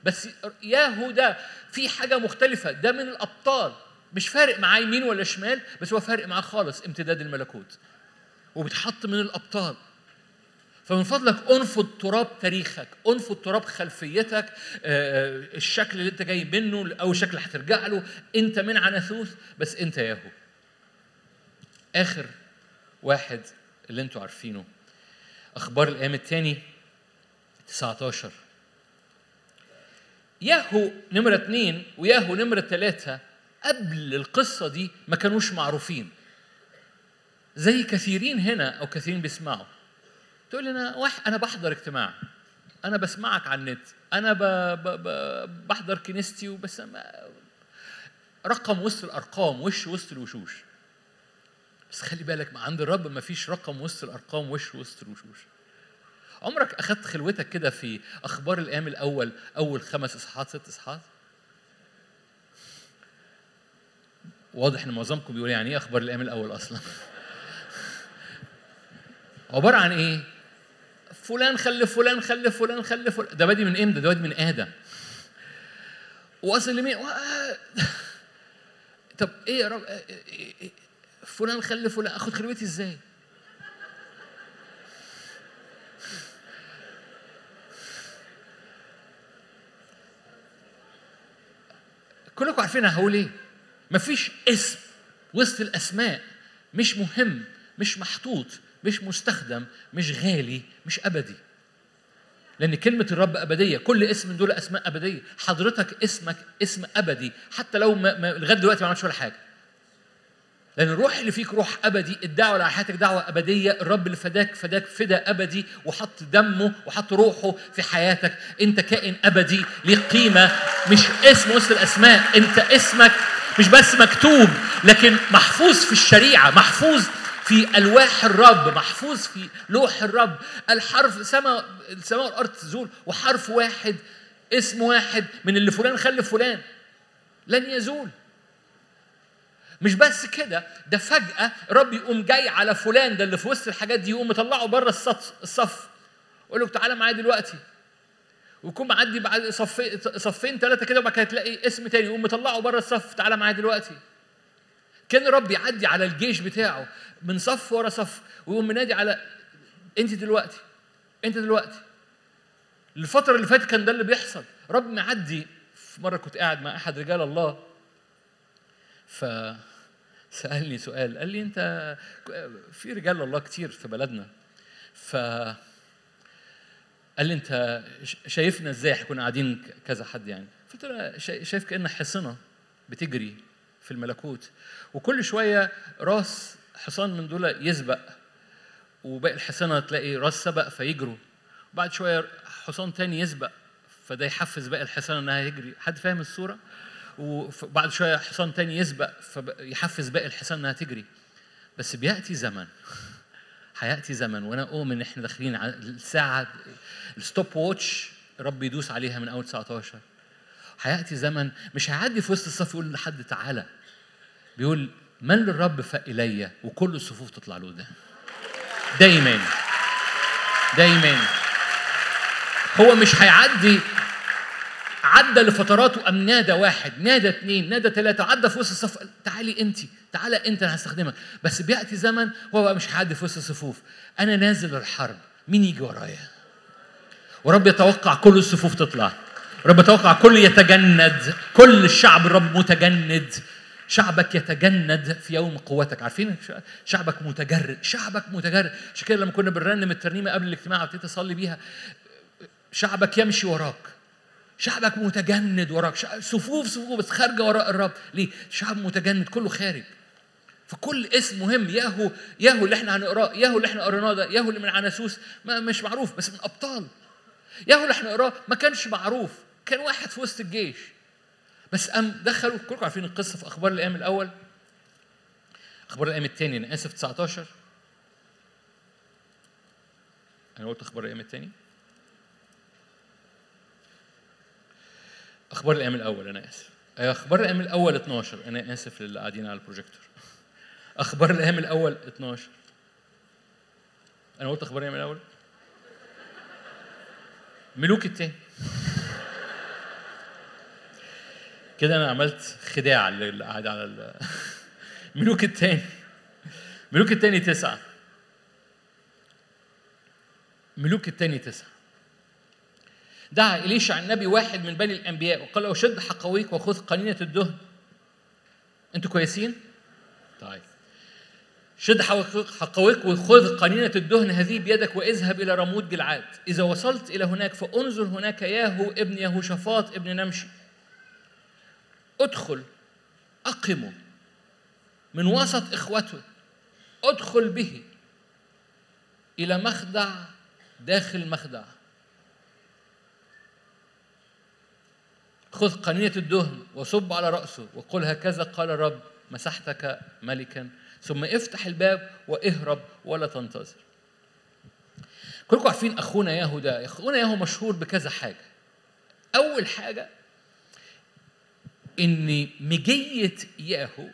بس ياهو ده في حاجه مختلفه، ده من الابطال. مش فارق معاه يمين ولا شمال، بس هو فارق معاه خالص امتداد الملكوت، وبتحط من الابطال. فمن فضلك انفض تراب تاريخك، انفض تراب خلفيتك، الشكل اللي انت جاي منه او الشكل اللي هترجع له. انت من عناثوث بس انت ياهو. اخر واحد اللي انتوا عارفينه، اخبار الايام الثاني تسعة عشر. ياهو نمره اثنين وياهو نمره ثلاثة قبل القصه دي ما كانوش معروفين زي كثيرين هنا او كثيرين بيسمعوا. تقول لي انا واحد، انا بحضر اجتماع، انا بسمعك على النت، انا ب... ب... ب... بحضر كنيستي وبس. رقم وسط الارقام، وش وسط الوشوش. بس خلي بالك، ما عند الرب ما فيش رقم وسط الارقام، وش وسط الوشوش. عمرك اخذت خلوتك كده في اخبار الايام الاول، اول خمس اصحاحات، ست اصحاحات؟ واضح ان معظمكم بيقول يعني ايه اخبار الايام الاول اصلا. عباره عن ايه؟ فلان خلف فلان خلف فلان خلف فلان. ده بادي من امتى؟ ده بادي من ادم واصل لمين. طب ايه يا رب؟ فلان خلف فلان، اخد خلوتي ازاي؟ كلكم عارفين هقول ايه. مفيش اسم وسط الاسماء مش مهم، مش محطوط، مش مستخدم، مش غالي، مش ابدي، لان كلمه الرب ابديه. كل اسم من دول اسماء ابديه. حضرتك اسمك اسم ابدي، حتى لو لغايه دلوقتي ما عملتش ولا حاجه، لان الروح اللي فيك روح ابدي. الدعوه على حياتك دعوه ابديه. الرب اللي فداك فداك فدا ابدي، وحط دمه وحط روحه في حياتك. انت كائن ابدي ليه قيمه، مش اسم وسط الاسماء. انت اسمك مش بس مكتوب، لكن محفوظ في الشريعه، محفوظ في ألواح الرب، محفوظ في لوح الرب. الحرف سما، السماء والأرض تزول وحرف واحد، اسم واحد من اللي فلان خلف فلان لن يزول. مش بس كده، ده فجأة رب يقوم جاي على فلان ده اللي في وسط الحاجات دي، يقوم مطلعه بره الصف ويقول له تعالى معايا دلوقتي، ويكون معدي بعد صفين صفين ثلاثة كده، وبعد كده تلاقي اسم تاني يقوم مطلعه بره الصف، تعالى معايا دلوقتي. كان رب يعدي على الجيش بتاعه من صف ورا صف، ويقوم منادي على انت دلوقتي، انت دلوقتي. الفتره اللي فاتت كان ده اللي بيحصل. رب معدي. في مره كنت قاعد مع احد رجال الله، فسالني سؤال، قال لي انت في رجال الله كتير في بلدنا، ف قال لي انت شايفنا ازاي؟ كنا قاعدين كذا حد يعني، قلت له شايف كأن حصنه بتجري في الملكوت، وكل شويه راس حصان من دول يسبق، وباقي الحصانه تلاقي راس سبق فيجروا، وبعد شويه حصان تاني يسبق فده يحفز باقي الحصانه انها يجري. حد فاهم الصوره؟ وبعد شويه حصان تاني يسبق فيحفز باقي الحصانه انها تجري. بس بياتي زمن، هياتي زمن، وانا اؤمن ان احنا داخلين على الساعه الستوب ووتش، رب يدوس عليها من اول تسعة عشر. هياتي زمن مش هيعدي في وسط الصف يقول لحد تعالى، بيقول من للرب فإلي، وكل الصفوف تطلع له. ده دايما دايما هو مش هيعدي. عدى لفترات وقام نادى واحد، نادى اثنين، نادى ثلاثة، عدى في وسط الصف تعالي انت، تعالى انت انا هستخدمك. بس بيأتي زمن هو بقى مش هيعدي في وسط الصفوف. انا نازل الحرب، مين يجي ورايا؟ ورب يتوقع كل الصفوف تطلع. رب يتوقع كل يتجند، كل الشعب الرب متجند. شعبك يتجند في يوم قوتك. عارفين شعبك متجرد، شعبك متجرد. عشان كده لما كنا بنرنم الترنيمه قبل الاجتماع وابتديت اصلي بيها، شعبك يمشي وراك، شعبك متجند وراك، صفوف صفوف بس خارجه وراء الرب. ليه؟ شعب متجند كله خارج. فكل اسم مهم. ياهو ياهو اللي احنا هنقراه، ياهو اللي احنا قريناه ده، ياهو اللي من عناسوس ما مش معروف بس من ابطال. ياهو اللي احنا قراه ما كانش معروف، كان واحد في وسط الجيش بس قام دخلوا. كلكم عارفين القصه في اخبار الايام الاول، اخبار الايام الثاني، انا اسف تسعتاشر، انا قلت اخبار الايام الثاني، اخبار الايام الاول انا اسف، اخبار الايام الاول اتناشر، انا اسف للي قاعدين على البروجيكتور، اخبار الايام الاول اتناشر، انا قلت اخبار الايام الاول، ملوك التاني كده، انا عملت خداع اللي قاعد على ملوك التاني، ملوك التاني تسعة، ملوك التاني تسعة. دعا إليشع النبي واحد من بني الأنبياء وقال له شد حقويك وخذ قنينة الدهن. أنتوا كويسين؟ طيب. شد حقويك وخذ قنينة الدهن هذه بيدك واذهب إلى راموت جلعاد، إذا وصلت إلى هناك فأنزل هناك ياهو ابن يهوشافاط ابن نمشي. أدخل أقمه من وسط إخوته، أدخل به إلى مخدع داخل مخدع، خذ قنينة الدهن وصب على رأسه وقل هكذا قال الرب مسحتك ملكا، ثم افتح الباب واهرب ولا تنتظر. كلكم عارفين أخونا ياهو ده، أخونا ياهو مشهور بكذا حاجة. أول حاجة إن مجية ياهو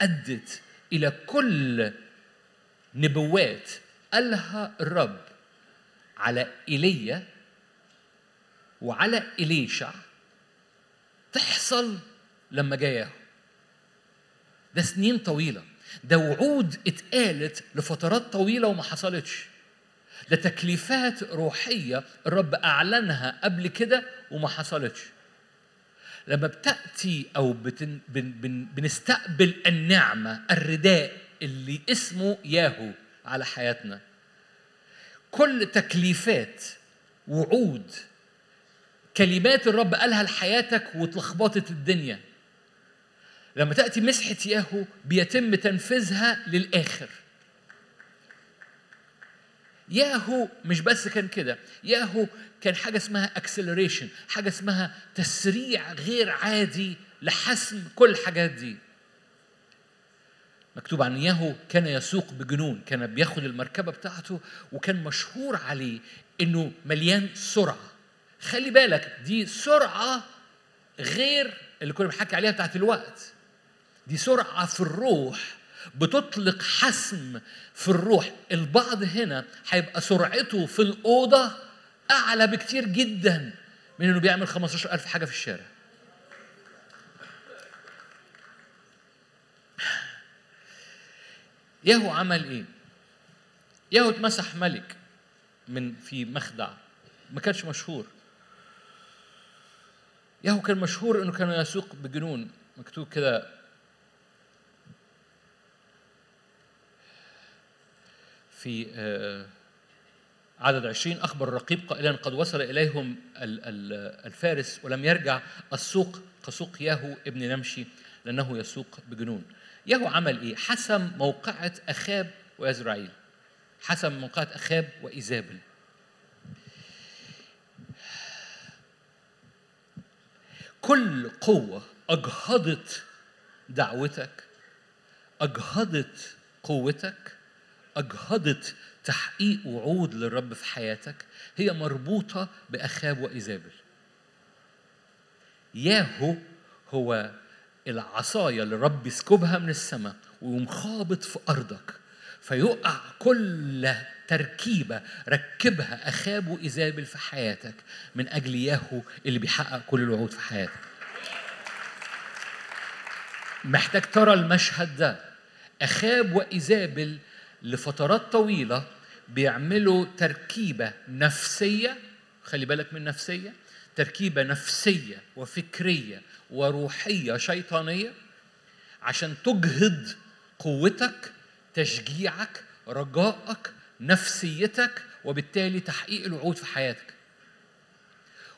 أدت إلى كل نبوات قالها الرب على إيليا وعلى إليشع تحصل لما جاء. ده سنين طويلة، ده وعود اتقالت لفترات طويلة وما حصلتش، ده تكليفات روحية الرب أعلنها قبل كده وما حصلتش. لما بتأتي أو بتن بن بن بنستقبل النعمة الرداء اللي اسمه ياهو على حياتنا، كل تكليفات وعود كلمات الرب قالها لحياتك وتلخبطت الدنيا، لما تأتي مسحة ياهو بيتم تنفيذها للآخر. ياهو مش بس كان كده، ياهو كان حاجة اسمها اكسلريشن، حاجة اسمها تسريع غير عادي لحسم كل الحاجات دي. مكتوب عن ياهو كان يسوق بجنون، كان بياخد المركبة بتاعته وكان مشهور عليه انه مليان سرعة. خلي بالك دي سرعة غير اللي كنا بنحكي عليها بتاعت الوقت، دي سرعة في الروح بتطلق حسم في الروح. البعض هنا هيبقى سرعته في الأوضة أعلى بكتير جدا من إنه بيعمل خمستاشر ألف حاجة في الشارع. ياهو عمل إيه؟ ياهو اتمسح ملك من في مخدع، ما كانش مشهور. ياهو كان مشهور إنه كان يسوق بجنون، مكتوب كده في عدد عشرين، أخبر الرقيب قائلا قد وصل إليهم الفارس ولم يرجع السوق كسوق ياهو ابن نمشي لأنه يسوق بجنون. ياهو عمل إيه؟ حسم موقعة أخاب ويزرعيل، حسم موقعة أخاب وإيزابل. كل قوة أجهضت دعوتك، أجهضت قوتك، أجهضت تحقيق وعود للرب في حياتك، هي مربوطة بأخاب وإيزابل. ياهو هو العصاية اللي الرب يسكبها من السماء ومخابط في أرضك فيقع كل تركيبة ركبها أخاب وإيزابل في حياتك من أجل ياهو اللي بيحقق كل الوعود في حياتك. محتاج ترى المشهد ده، أخاب وإيزابل لفترات طويلة بيعملوا تركيبة نفسية، خلي بالك من نفسية، تركيبة نفسية وفكرية وروحية شيطانية عشان تجهض قوتك، تشجيعك، رجائك، نفسيتك، وبالتالي تحقيق الوعود في حياتك.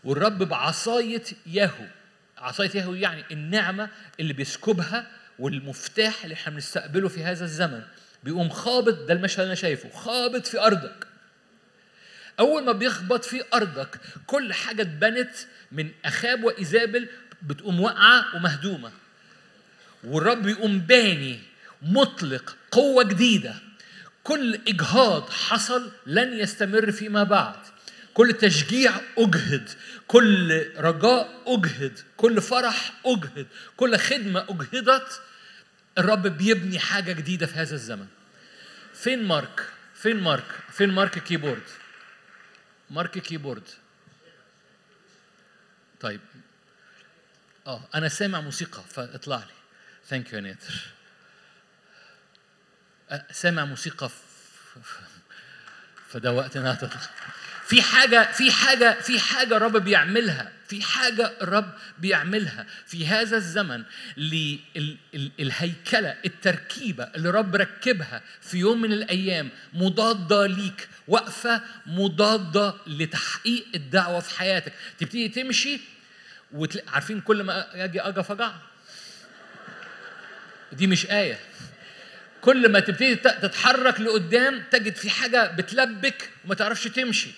والرب بعصاية ياهو. عصاية ياهو يعني النعمة اللي بيسكبها والمفتاح اللي احنا بنستقبله في هذا الزمن. بيقوم خابط، ده المشهد اللي انا شايفه، خابط في أرضك. أول ما بيخبط في أرضك كل حاجة اتبنت من أخاب وإيزابل بتقوم واقعة ومهدومة، والرب يقوم باني مطلق قوة جديدة. كل إجهاض حصل لن يستمر فيما بعد، كل تشجيع أجهد، كل رجاء أجهد، كل فرح أجهد، كل خدمة أجهدت. الرب بيبني حاجة جديدة في هذا الزمن. فين مارك؟ فين مارك؟ فين مارك كيبورد؟ مارك كيبورد. طيب اه انا سامع موسيقى فاطلع لي. ثانك يو نادر. سامع موسيقى فده وقت انها تطلع. في حاجه في حاجه في حاجه الرب بيعملها، في حاجه الرب بيعملها في هذا الزمن للهيكله، التركيبه اللي الرب ركبها في يوم من الايام مضاده ليك، وقفه مضاده لتحقيق الدعوه في حياتك. تبتدي تمشي وتلاقي، عارفين كل ما اجي اجي فجع، دي مش آية. كل ما تبتدي تتحرك لقدام تجد في حاجة بتلبك وما تعرفش تمشي.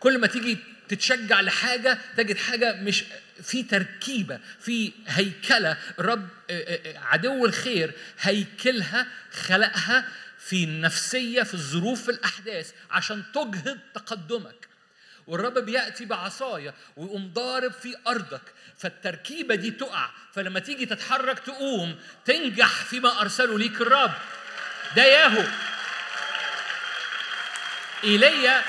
كل ما تيجي تتشجع لحاجة تجد حاجة مش في تركيبة، في هيكلة رب عدو الخير هيكلها، خلقها في النفسية، في الظروف، في الأحداث عشان تجهض تقدمك. والرب بيأتي بعصاية ويقوم ضارب في أرضك، فالتركيبة دي تقع، فلما تيجي تتحرك تقوم تنجح فيما أرسله ليك الرب. ده ياهو. إيليا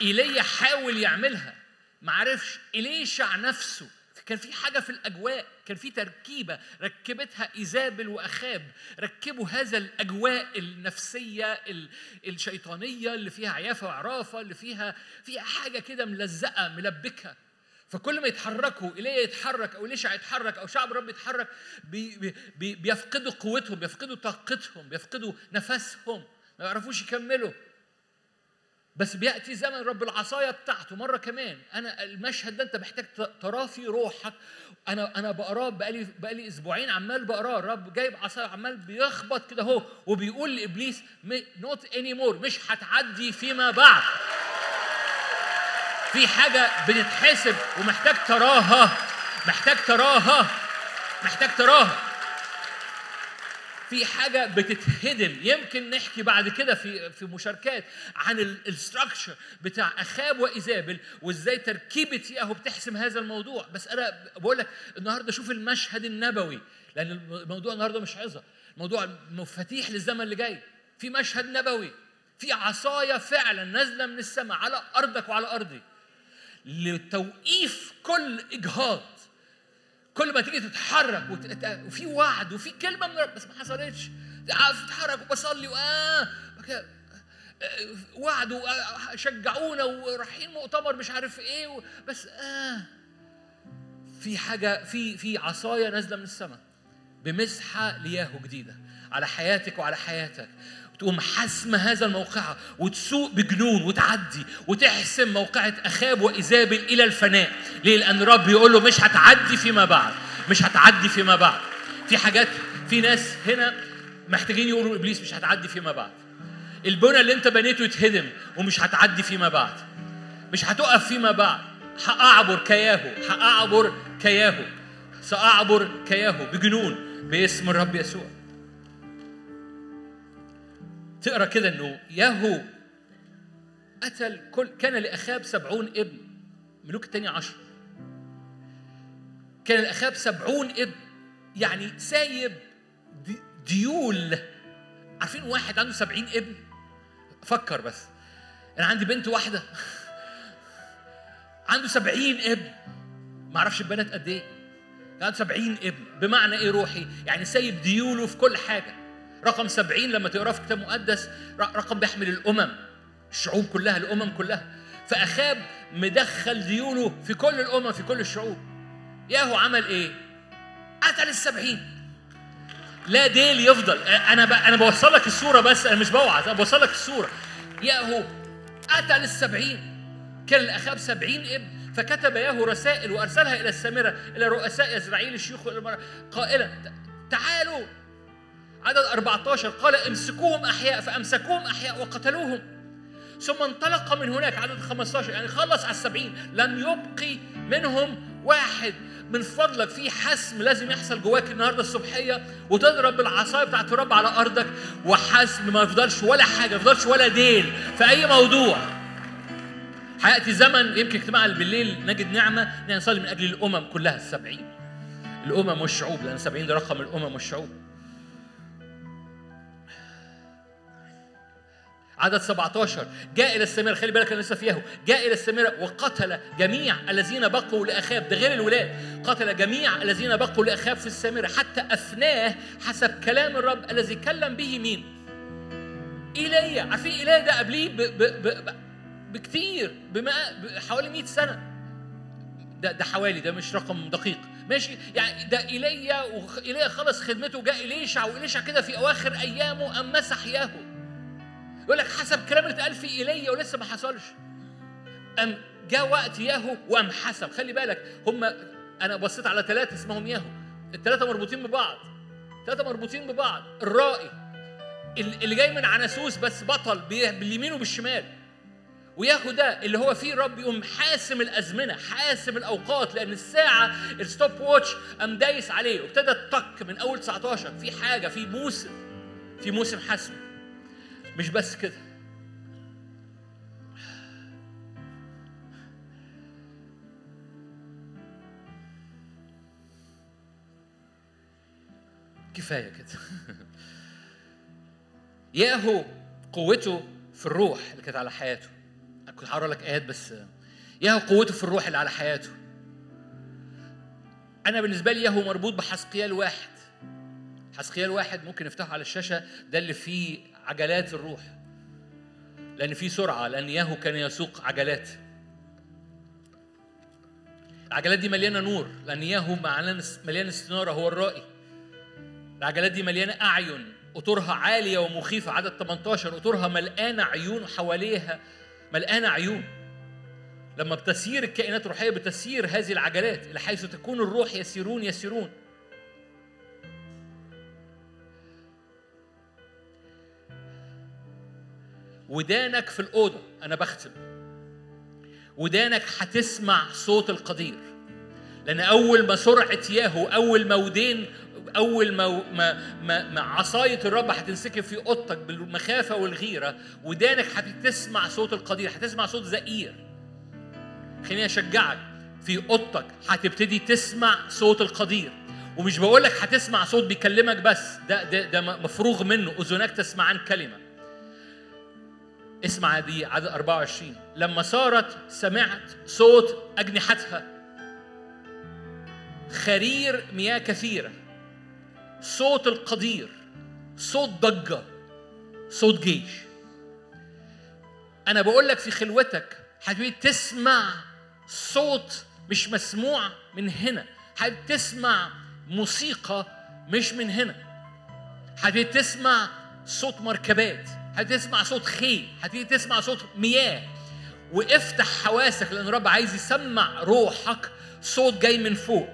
إيليا حاول يعملها معرفش. إليشع نفسه كان في حاجة في الأجواء، كان في تركيبة ركبتها إيزابل وأخاب، ركبوا هذا الأجواء النفسية الشيطانية اللي فيها عيافة وعرافة، اللي فيها فيها حاجة كده ملزقة ملبكة. فكل ما يتحركوا، إليه يتحرك أو ليش يتحرك أو شعب رب يتحرك، بي بي بيفقدوا قوتهم، بيفقدوا طاقتهم، بيفقدوا نفسهم، ما يعرفوش يكملوا. بس بيأتي زمن رب العصاية بتاعته مرة كمان. أنا المشهد ده أنت محتاج تراه في روحك. أنا أنا بقراه بقالي بقالي أسبوعين، عمال بقراه. رب جايب عصاية عمال بيخبط كده أهو، وبيقول لإبليس not anymore، مش هتعدي فيما بعد. في حاجة بتتحسب ومحتاج تراها، محتاج تراها، محتاج تراها. في حاجة بتتهدم. يمكن نحكي بعد كده في في مشاركات عن الاستراكشر بتاع أخاب وإيزابل وإزاي تركيبة ياهو بتحسم هذا الموضوع. بس أنا بقول لك النهاردة شوف المشهد النبوي، لأن الموضوع النهاردة مش عظة، الموضوع مفاتيح للزمن اللي جاي. في مشهد نبوي، في عصاية فعلا نازلة من السماء على أرضك وعلى أرضي لتوقيف كل إجهاض. كل ما تيجي تتحرك وت... وفي وعد وفي كلمه من رب بس ما حصلتش، اتحرك وبصلي واه وعد وشجعونا ورايحين مؤتمر مش عارف ايه و... بس اه في حاجه، في في عصايه نازله من السماء بمسحه لياهو جديده على حياتك وعلى حياتك، وتقوم حسم هذا الموقعة وتسوق بجنون وتعدي وتحسم موقعة أخاب وإيزابل إلى الفناء. ليه؟ لأن رب يقول له مش هتعدي فيما بعد، مش هتعدي فيما بعد. في حاجات، في ناس هنا محتاجين يقولوا إبليس مش هتعدي فيما بعد. البنى اللي أنت بنيته يتهدم ومش هتعدي فيما بعد، مش هتقف فيما بعد. هأعبر كياهو، هأعبر كياهو، سأعبر كياهو بجنون باسم الرب يسوع. تقرأ كده أنه ياهو قتل كل، كان لأخاب سبعون ابن، ملوك التاني عشر. كان لأخاب سبعون ابن، يعني سايب ديول. عارفين واحد عنده سبعين ابن؟ فكر بس، أنا عندي بنت واحدة عنده سبعين ابن، معرفش البنات قد إيه، عنده سبعين ابن. بمعنى إيه روحي؟ يعني سايب ديوله في كل حاجة. رقم سبعين لما تقراه في كتاب مقدس رقم بيحمل الأمم، الشعوب كلها، الأمم كلها. فأخاب مدخل ديوله في كل الأمم، في كل الشعوب. ياهو عمل إيه؟ قتل السبعين. لا ديل يفضل. أنا ب... أنا بوصل لك الصورة، بس أنا مش بوعظ، أنا بوصل لك الصورة. ياهو قتل السبعين كان لأخاب سبعين ابن، فكتب ياهو رسائل وأرسلها إلى السامرة، إلى رؤساء إسرائيل، الشيوخ قائلا تعالوا. عدد أربعة عشر قال امسكوهم أحياء، فأمسكوهم أحياء وقتلوهم. ثم انطلق من هناك. عدد خمسة عشر، يعني خلص على السبعين، لم يبقي منهم واحد. من فضلك في حسم لازم يحصل جواك النهارده الصبحيه، وتضرب بالعصايه بتاعت الرب على ارضك، وحسم ما يفضلش ولا حاجه، ما يفضلش ولا ديل في اي موضوع. هياتي زمن يمكن اجتماع بالليل نجد نعمه ان نصلي من اجل الامم كلها، السبعين، الامم والشعوب، لان السبعين ده رقم الامم والشعوب. عدد سبعة عشر، جاء إلى السامرة، خلي بالك أنا لسه فيها، جاء إلى السامرة وقتل جميع الذين بقوا لأخاب، ده غير الولاد، قتل جميع الذين بقوا لأخاب في السامرة حتى أفناه حسب كلام الرب الذي كلم به مين؟ إيليا. عارفين إيليا ده قبليه ب ب ب بكتير، حوالي مئة سنة، ده ده حوالي، ده مش رقم دقيق، ماشي يعني. ده إيليا، وإيليا خلص خدمته، جاء إليشع، وإليشع كده في أواخر أيامه أم مسح ياهو. يقول لك حسب كلام اللي اتقال في ايليا ولسه ما حصلش. أم جاء وقت ياهو وأم حسب. خلي بالك هم، أنا بصيت على ثلاثة اسمهم ياهو، الثلاثة مربوطين ببعض، الثلاثة مربوطين ببعض. الرائي اللي جاي من عناسوس بس بطل باليمين وبالشمال، وياهو ده اللي هو فيه رب يقوم حاسم الأزمنة، حاسم الأوقات، لأن الساعة الستوب واتش أم دايس عليه، وابتدى الطق من أول تسعة عشر في حاجة، في موسم، في موسم حسم. مش بس كده، كفاية كده. ياهو قوته في الروح اللي كانت على حياته. أنا كنت هقرا لك آيات بس. ياهو قوته في الروح اللي على حياته. أنا بالنسبة لي ياهو مربوط بحزقيال واحد. حزقيال واحد ممكن نفتحه على الشاشة، ده اللي فيه عجلات الروح، لأن في سرعة، لأن ياهو كان يسوق عجلات. العجلات دي مليانة نور، لأن ياهو مليان استنارة، هو الرائي. العجلات دي مليانة أعين، قطورها عالية ومخيفة. عدد ثمانية عشر، قطورها ملقانة عيون، حواليها ملقانة عيون. لما بتسير الكائنات الروحية بتسير هذه العجلات إلى حيث تكون الروح، يسيرون يسيرون. ودانك في الأوضة، أنا بختم، ودانك هتسمع صوت القدير. لأن أول ما سرعة ياهو، أول ما ودين، أول ما, ما, ما, ما عصاية الرب هتنسكب في أوضتك بالمخافة والغيرة، ودانك هتسمع صوت القدير، هتسمع صوت زئير. خليني أشجعك، في أوضتك هتبتدي تسمع صوت القدير. ومش بقولك هتسمع صوت بيكلمك بس، ده, ده, ده مفروغ منه، أذنك تسمعان كلمة. اسمع دي، عدد أربعة وعشرين، لما صارت سمعت صوت أجنحتها، خرير مياه كثيرة، صوت القدير، صوت ضجة، صوت جيش. أنا بقول لك في خلوتك هتبتدي تسمع صوت مش مسموع من هنا، هتبتدي تسمع موسيقى مش من هنا، هتبتدي تسمع صوت مركبات، هتسمع صوت خيل، هتيجي تسمع صوت مياه. وافتح حواسك، لأن الرب عايز يسمع روحك صوت جاي من فوق،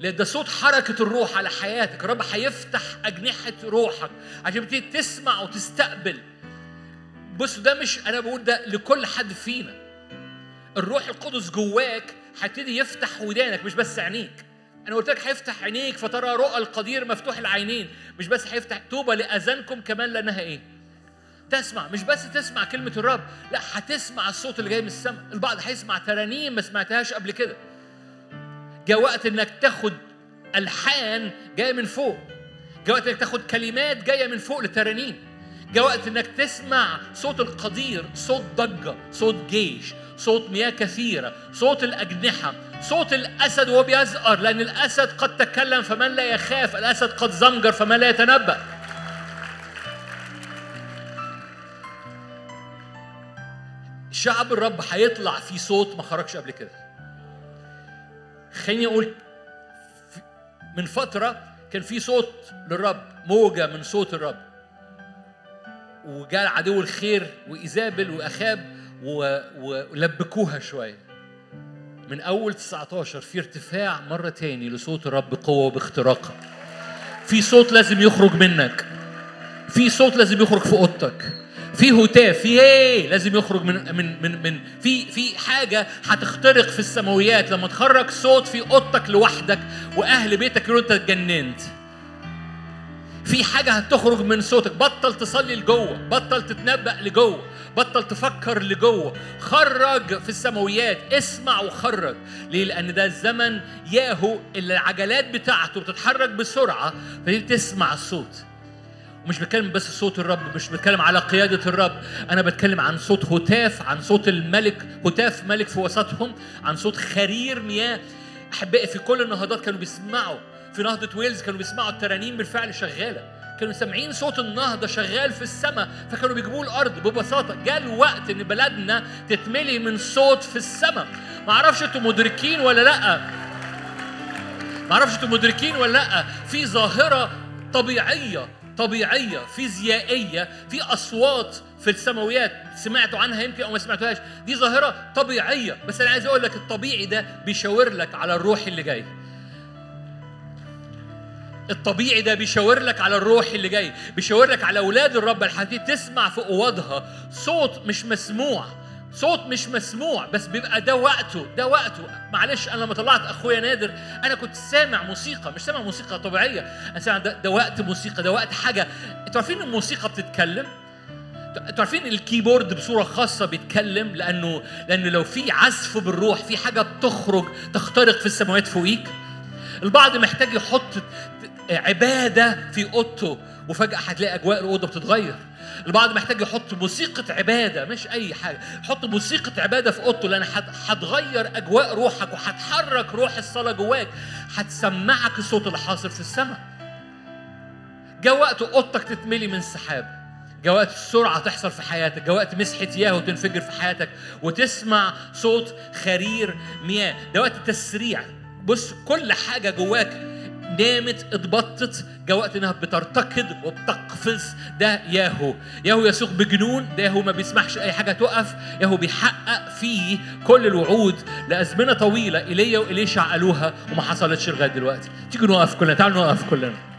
لأن ده صوت حركة الروح على حياتك. الرب هيفتح أجنحة روحك عشان تيجي تسمع وتستقبل. بصوا، ده مش أنا بقول، ده لكل حد فينا. الروح القدس جواك هيبتدي يفتح ودانك، مش بس عينيك. أنا قلت لك هيفتح عينيك فترى رؤى القدير مفتوح العينين. مش بس هيفتح، توبة لأذانكم كمان، لأنها إيه؟ تسمع. مش بس تسمع كلمة الرب، لا، هتسمع الصوت اللي جاي من السماء. البعض هيسمع ترانيم ما سمعتهاش قبل كده. جاء وقت انك تاخد ألحان جاية من فوق، جاء وقت انك تاخد كلمات جاية من فوق لترانيم، جاء وقت انك تسمع صوت القدير، صوت ضجة، صوت جيش، صوت مياه كثيرة، صوت الأجنحة، صوت الأسد وهو بيزأر، لأن الأسد قد تكلم فمن لا يخاف، الأسد قد زمجر فمن لا يتنبأ. شعب الرب هيطلع في صوت ما خرجش قبل كده. خليني اقول، من فتره كان في صوت للرب، موجه من صوت الرب، وجاء عدو الخير وإيزابل وأخاب ولبكوها شويه. من اول تسعتاشر في ارتفاع مره تاني لصوت الرب بقوه وباختراق. في صوت لازم يخرج منك، في صوت لازم يخرج في اوضتك، في هتاف، في ايه لازم يخرج من من من, من في في حاجه هتخترق في السماويات لما تخرج صوت في اوضتك لوحدك واهل بيتك يقولوا انت اتجننت. في حاجه هتخرج من صوتك. بطل تصلي لجوه، بطل تتنبأ لجوه، بطل تفكر لجوه. خرج في السماويات، اسمع وخرج. ليه؟ لان ده الزمن ياهو اللي العجلات بتاعته بتتحرك بسرعه، فتسمع الصوت. ومش بتكلم بس صوت الرب، مش بتكلم على قيادة الرب، أنا بتكلم عن صوت هتاف، عن صوت الملك، هتاف ملك في وسطهم، عن صوت خرير مياه. أحبائي في كل النهضات كانوا بيسمعوا، في نهضة ويلز كانوا بيسمعوا الترانيم بالفعل شغالة، كانوا سامعين صوت النهضة شغال في السماء، فكانوا بيجيبوه الأرض ببساطة. جاء الوقت إن بلدنا تتملي من صوت في السماء. معرفش أنتوا مدركين ولا لأ، معرفش أنتوا مدركين ولا لأ، في ظاهرة طبيعية طبيعية فيزيائية، في أصوات في السماويات سمعتوا عنها يمكن أو ما سمعتوهاش، دي ظاهرة طبيعية. بس أنا عايز أقول لك الطبيعي ده بيشاور لك على الروح اللي جاي. الطبيعي ده بيشاور لك على الروح اللي جاي، بيشاور لك على أولاد الرب الحقيقيين تسمع في أوضها صوت مش مسموع، صوت مش مسموع، بس بيبقى ده وقته، ده وقته. معلش انا لما طلعت اخويا نادر انا كنت سامع موسيقى، مش سامع موسيقى طبيعيه، انا سامع ده, ده وقت موسيقى، ده وقت حاجه. انتوا عارفين الموسيقى بتتكلم، انتوا عارفين الكيبورد بصوره خاصه بيتكلم، لانه لانه لو في عزف بالروح في حاجه بتخرج تخترق في السماوات فوقيك. البعض محتاج يحط عباده في اوضته وفجأة هتلاقي أجواء الأوضة بتتغير. البعض محتاج يحط موسيقى عبادة، مش أي حاجة، حط موسيقى عبادة في أوضته، لأن هتغير أجواء روحك وهتحرك روح الصلاة جواك، هتسمعك الصوت اللي حاصل في السماء. جاء وقت أوضتك تتملي من سحاب، جاء وقت السرعة تحصل في حياتك، جاء وقت مسحة ياهو تنفجر في حياتك وتسمع صوت خرير مياه. ده وقت التسريع. بص كل حاجة جواك نامت اتبطت، جاء وقت انها بترتقد وبتقفز. ده ياهو، ياهو يسوق بجنون، ده ياهو ما بيسمحش اي حاجه توقف، ياهو بيحقق فيه كل الوعود لازمنه طويله ايليا وإليشع قالوها وما حصلتش لغايه دلوقتي. تيجي نوقف كلنا، تعالوا نوقف كلنا.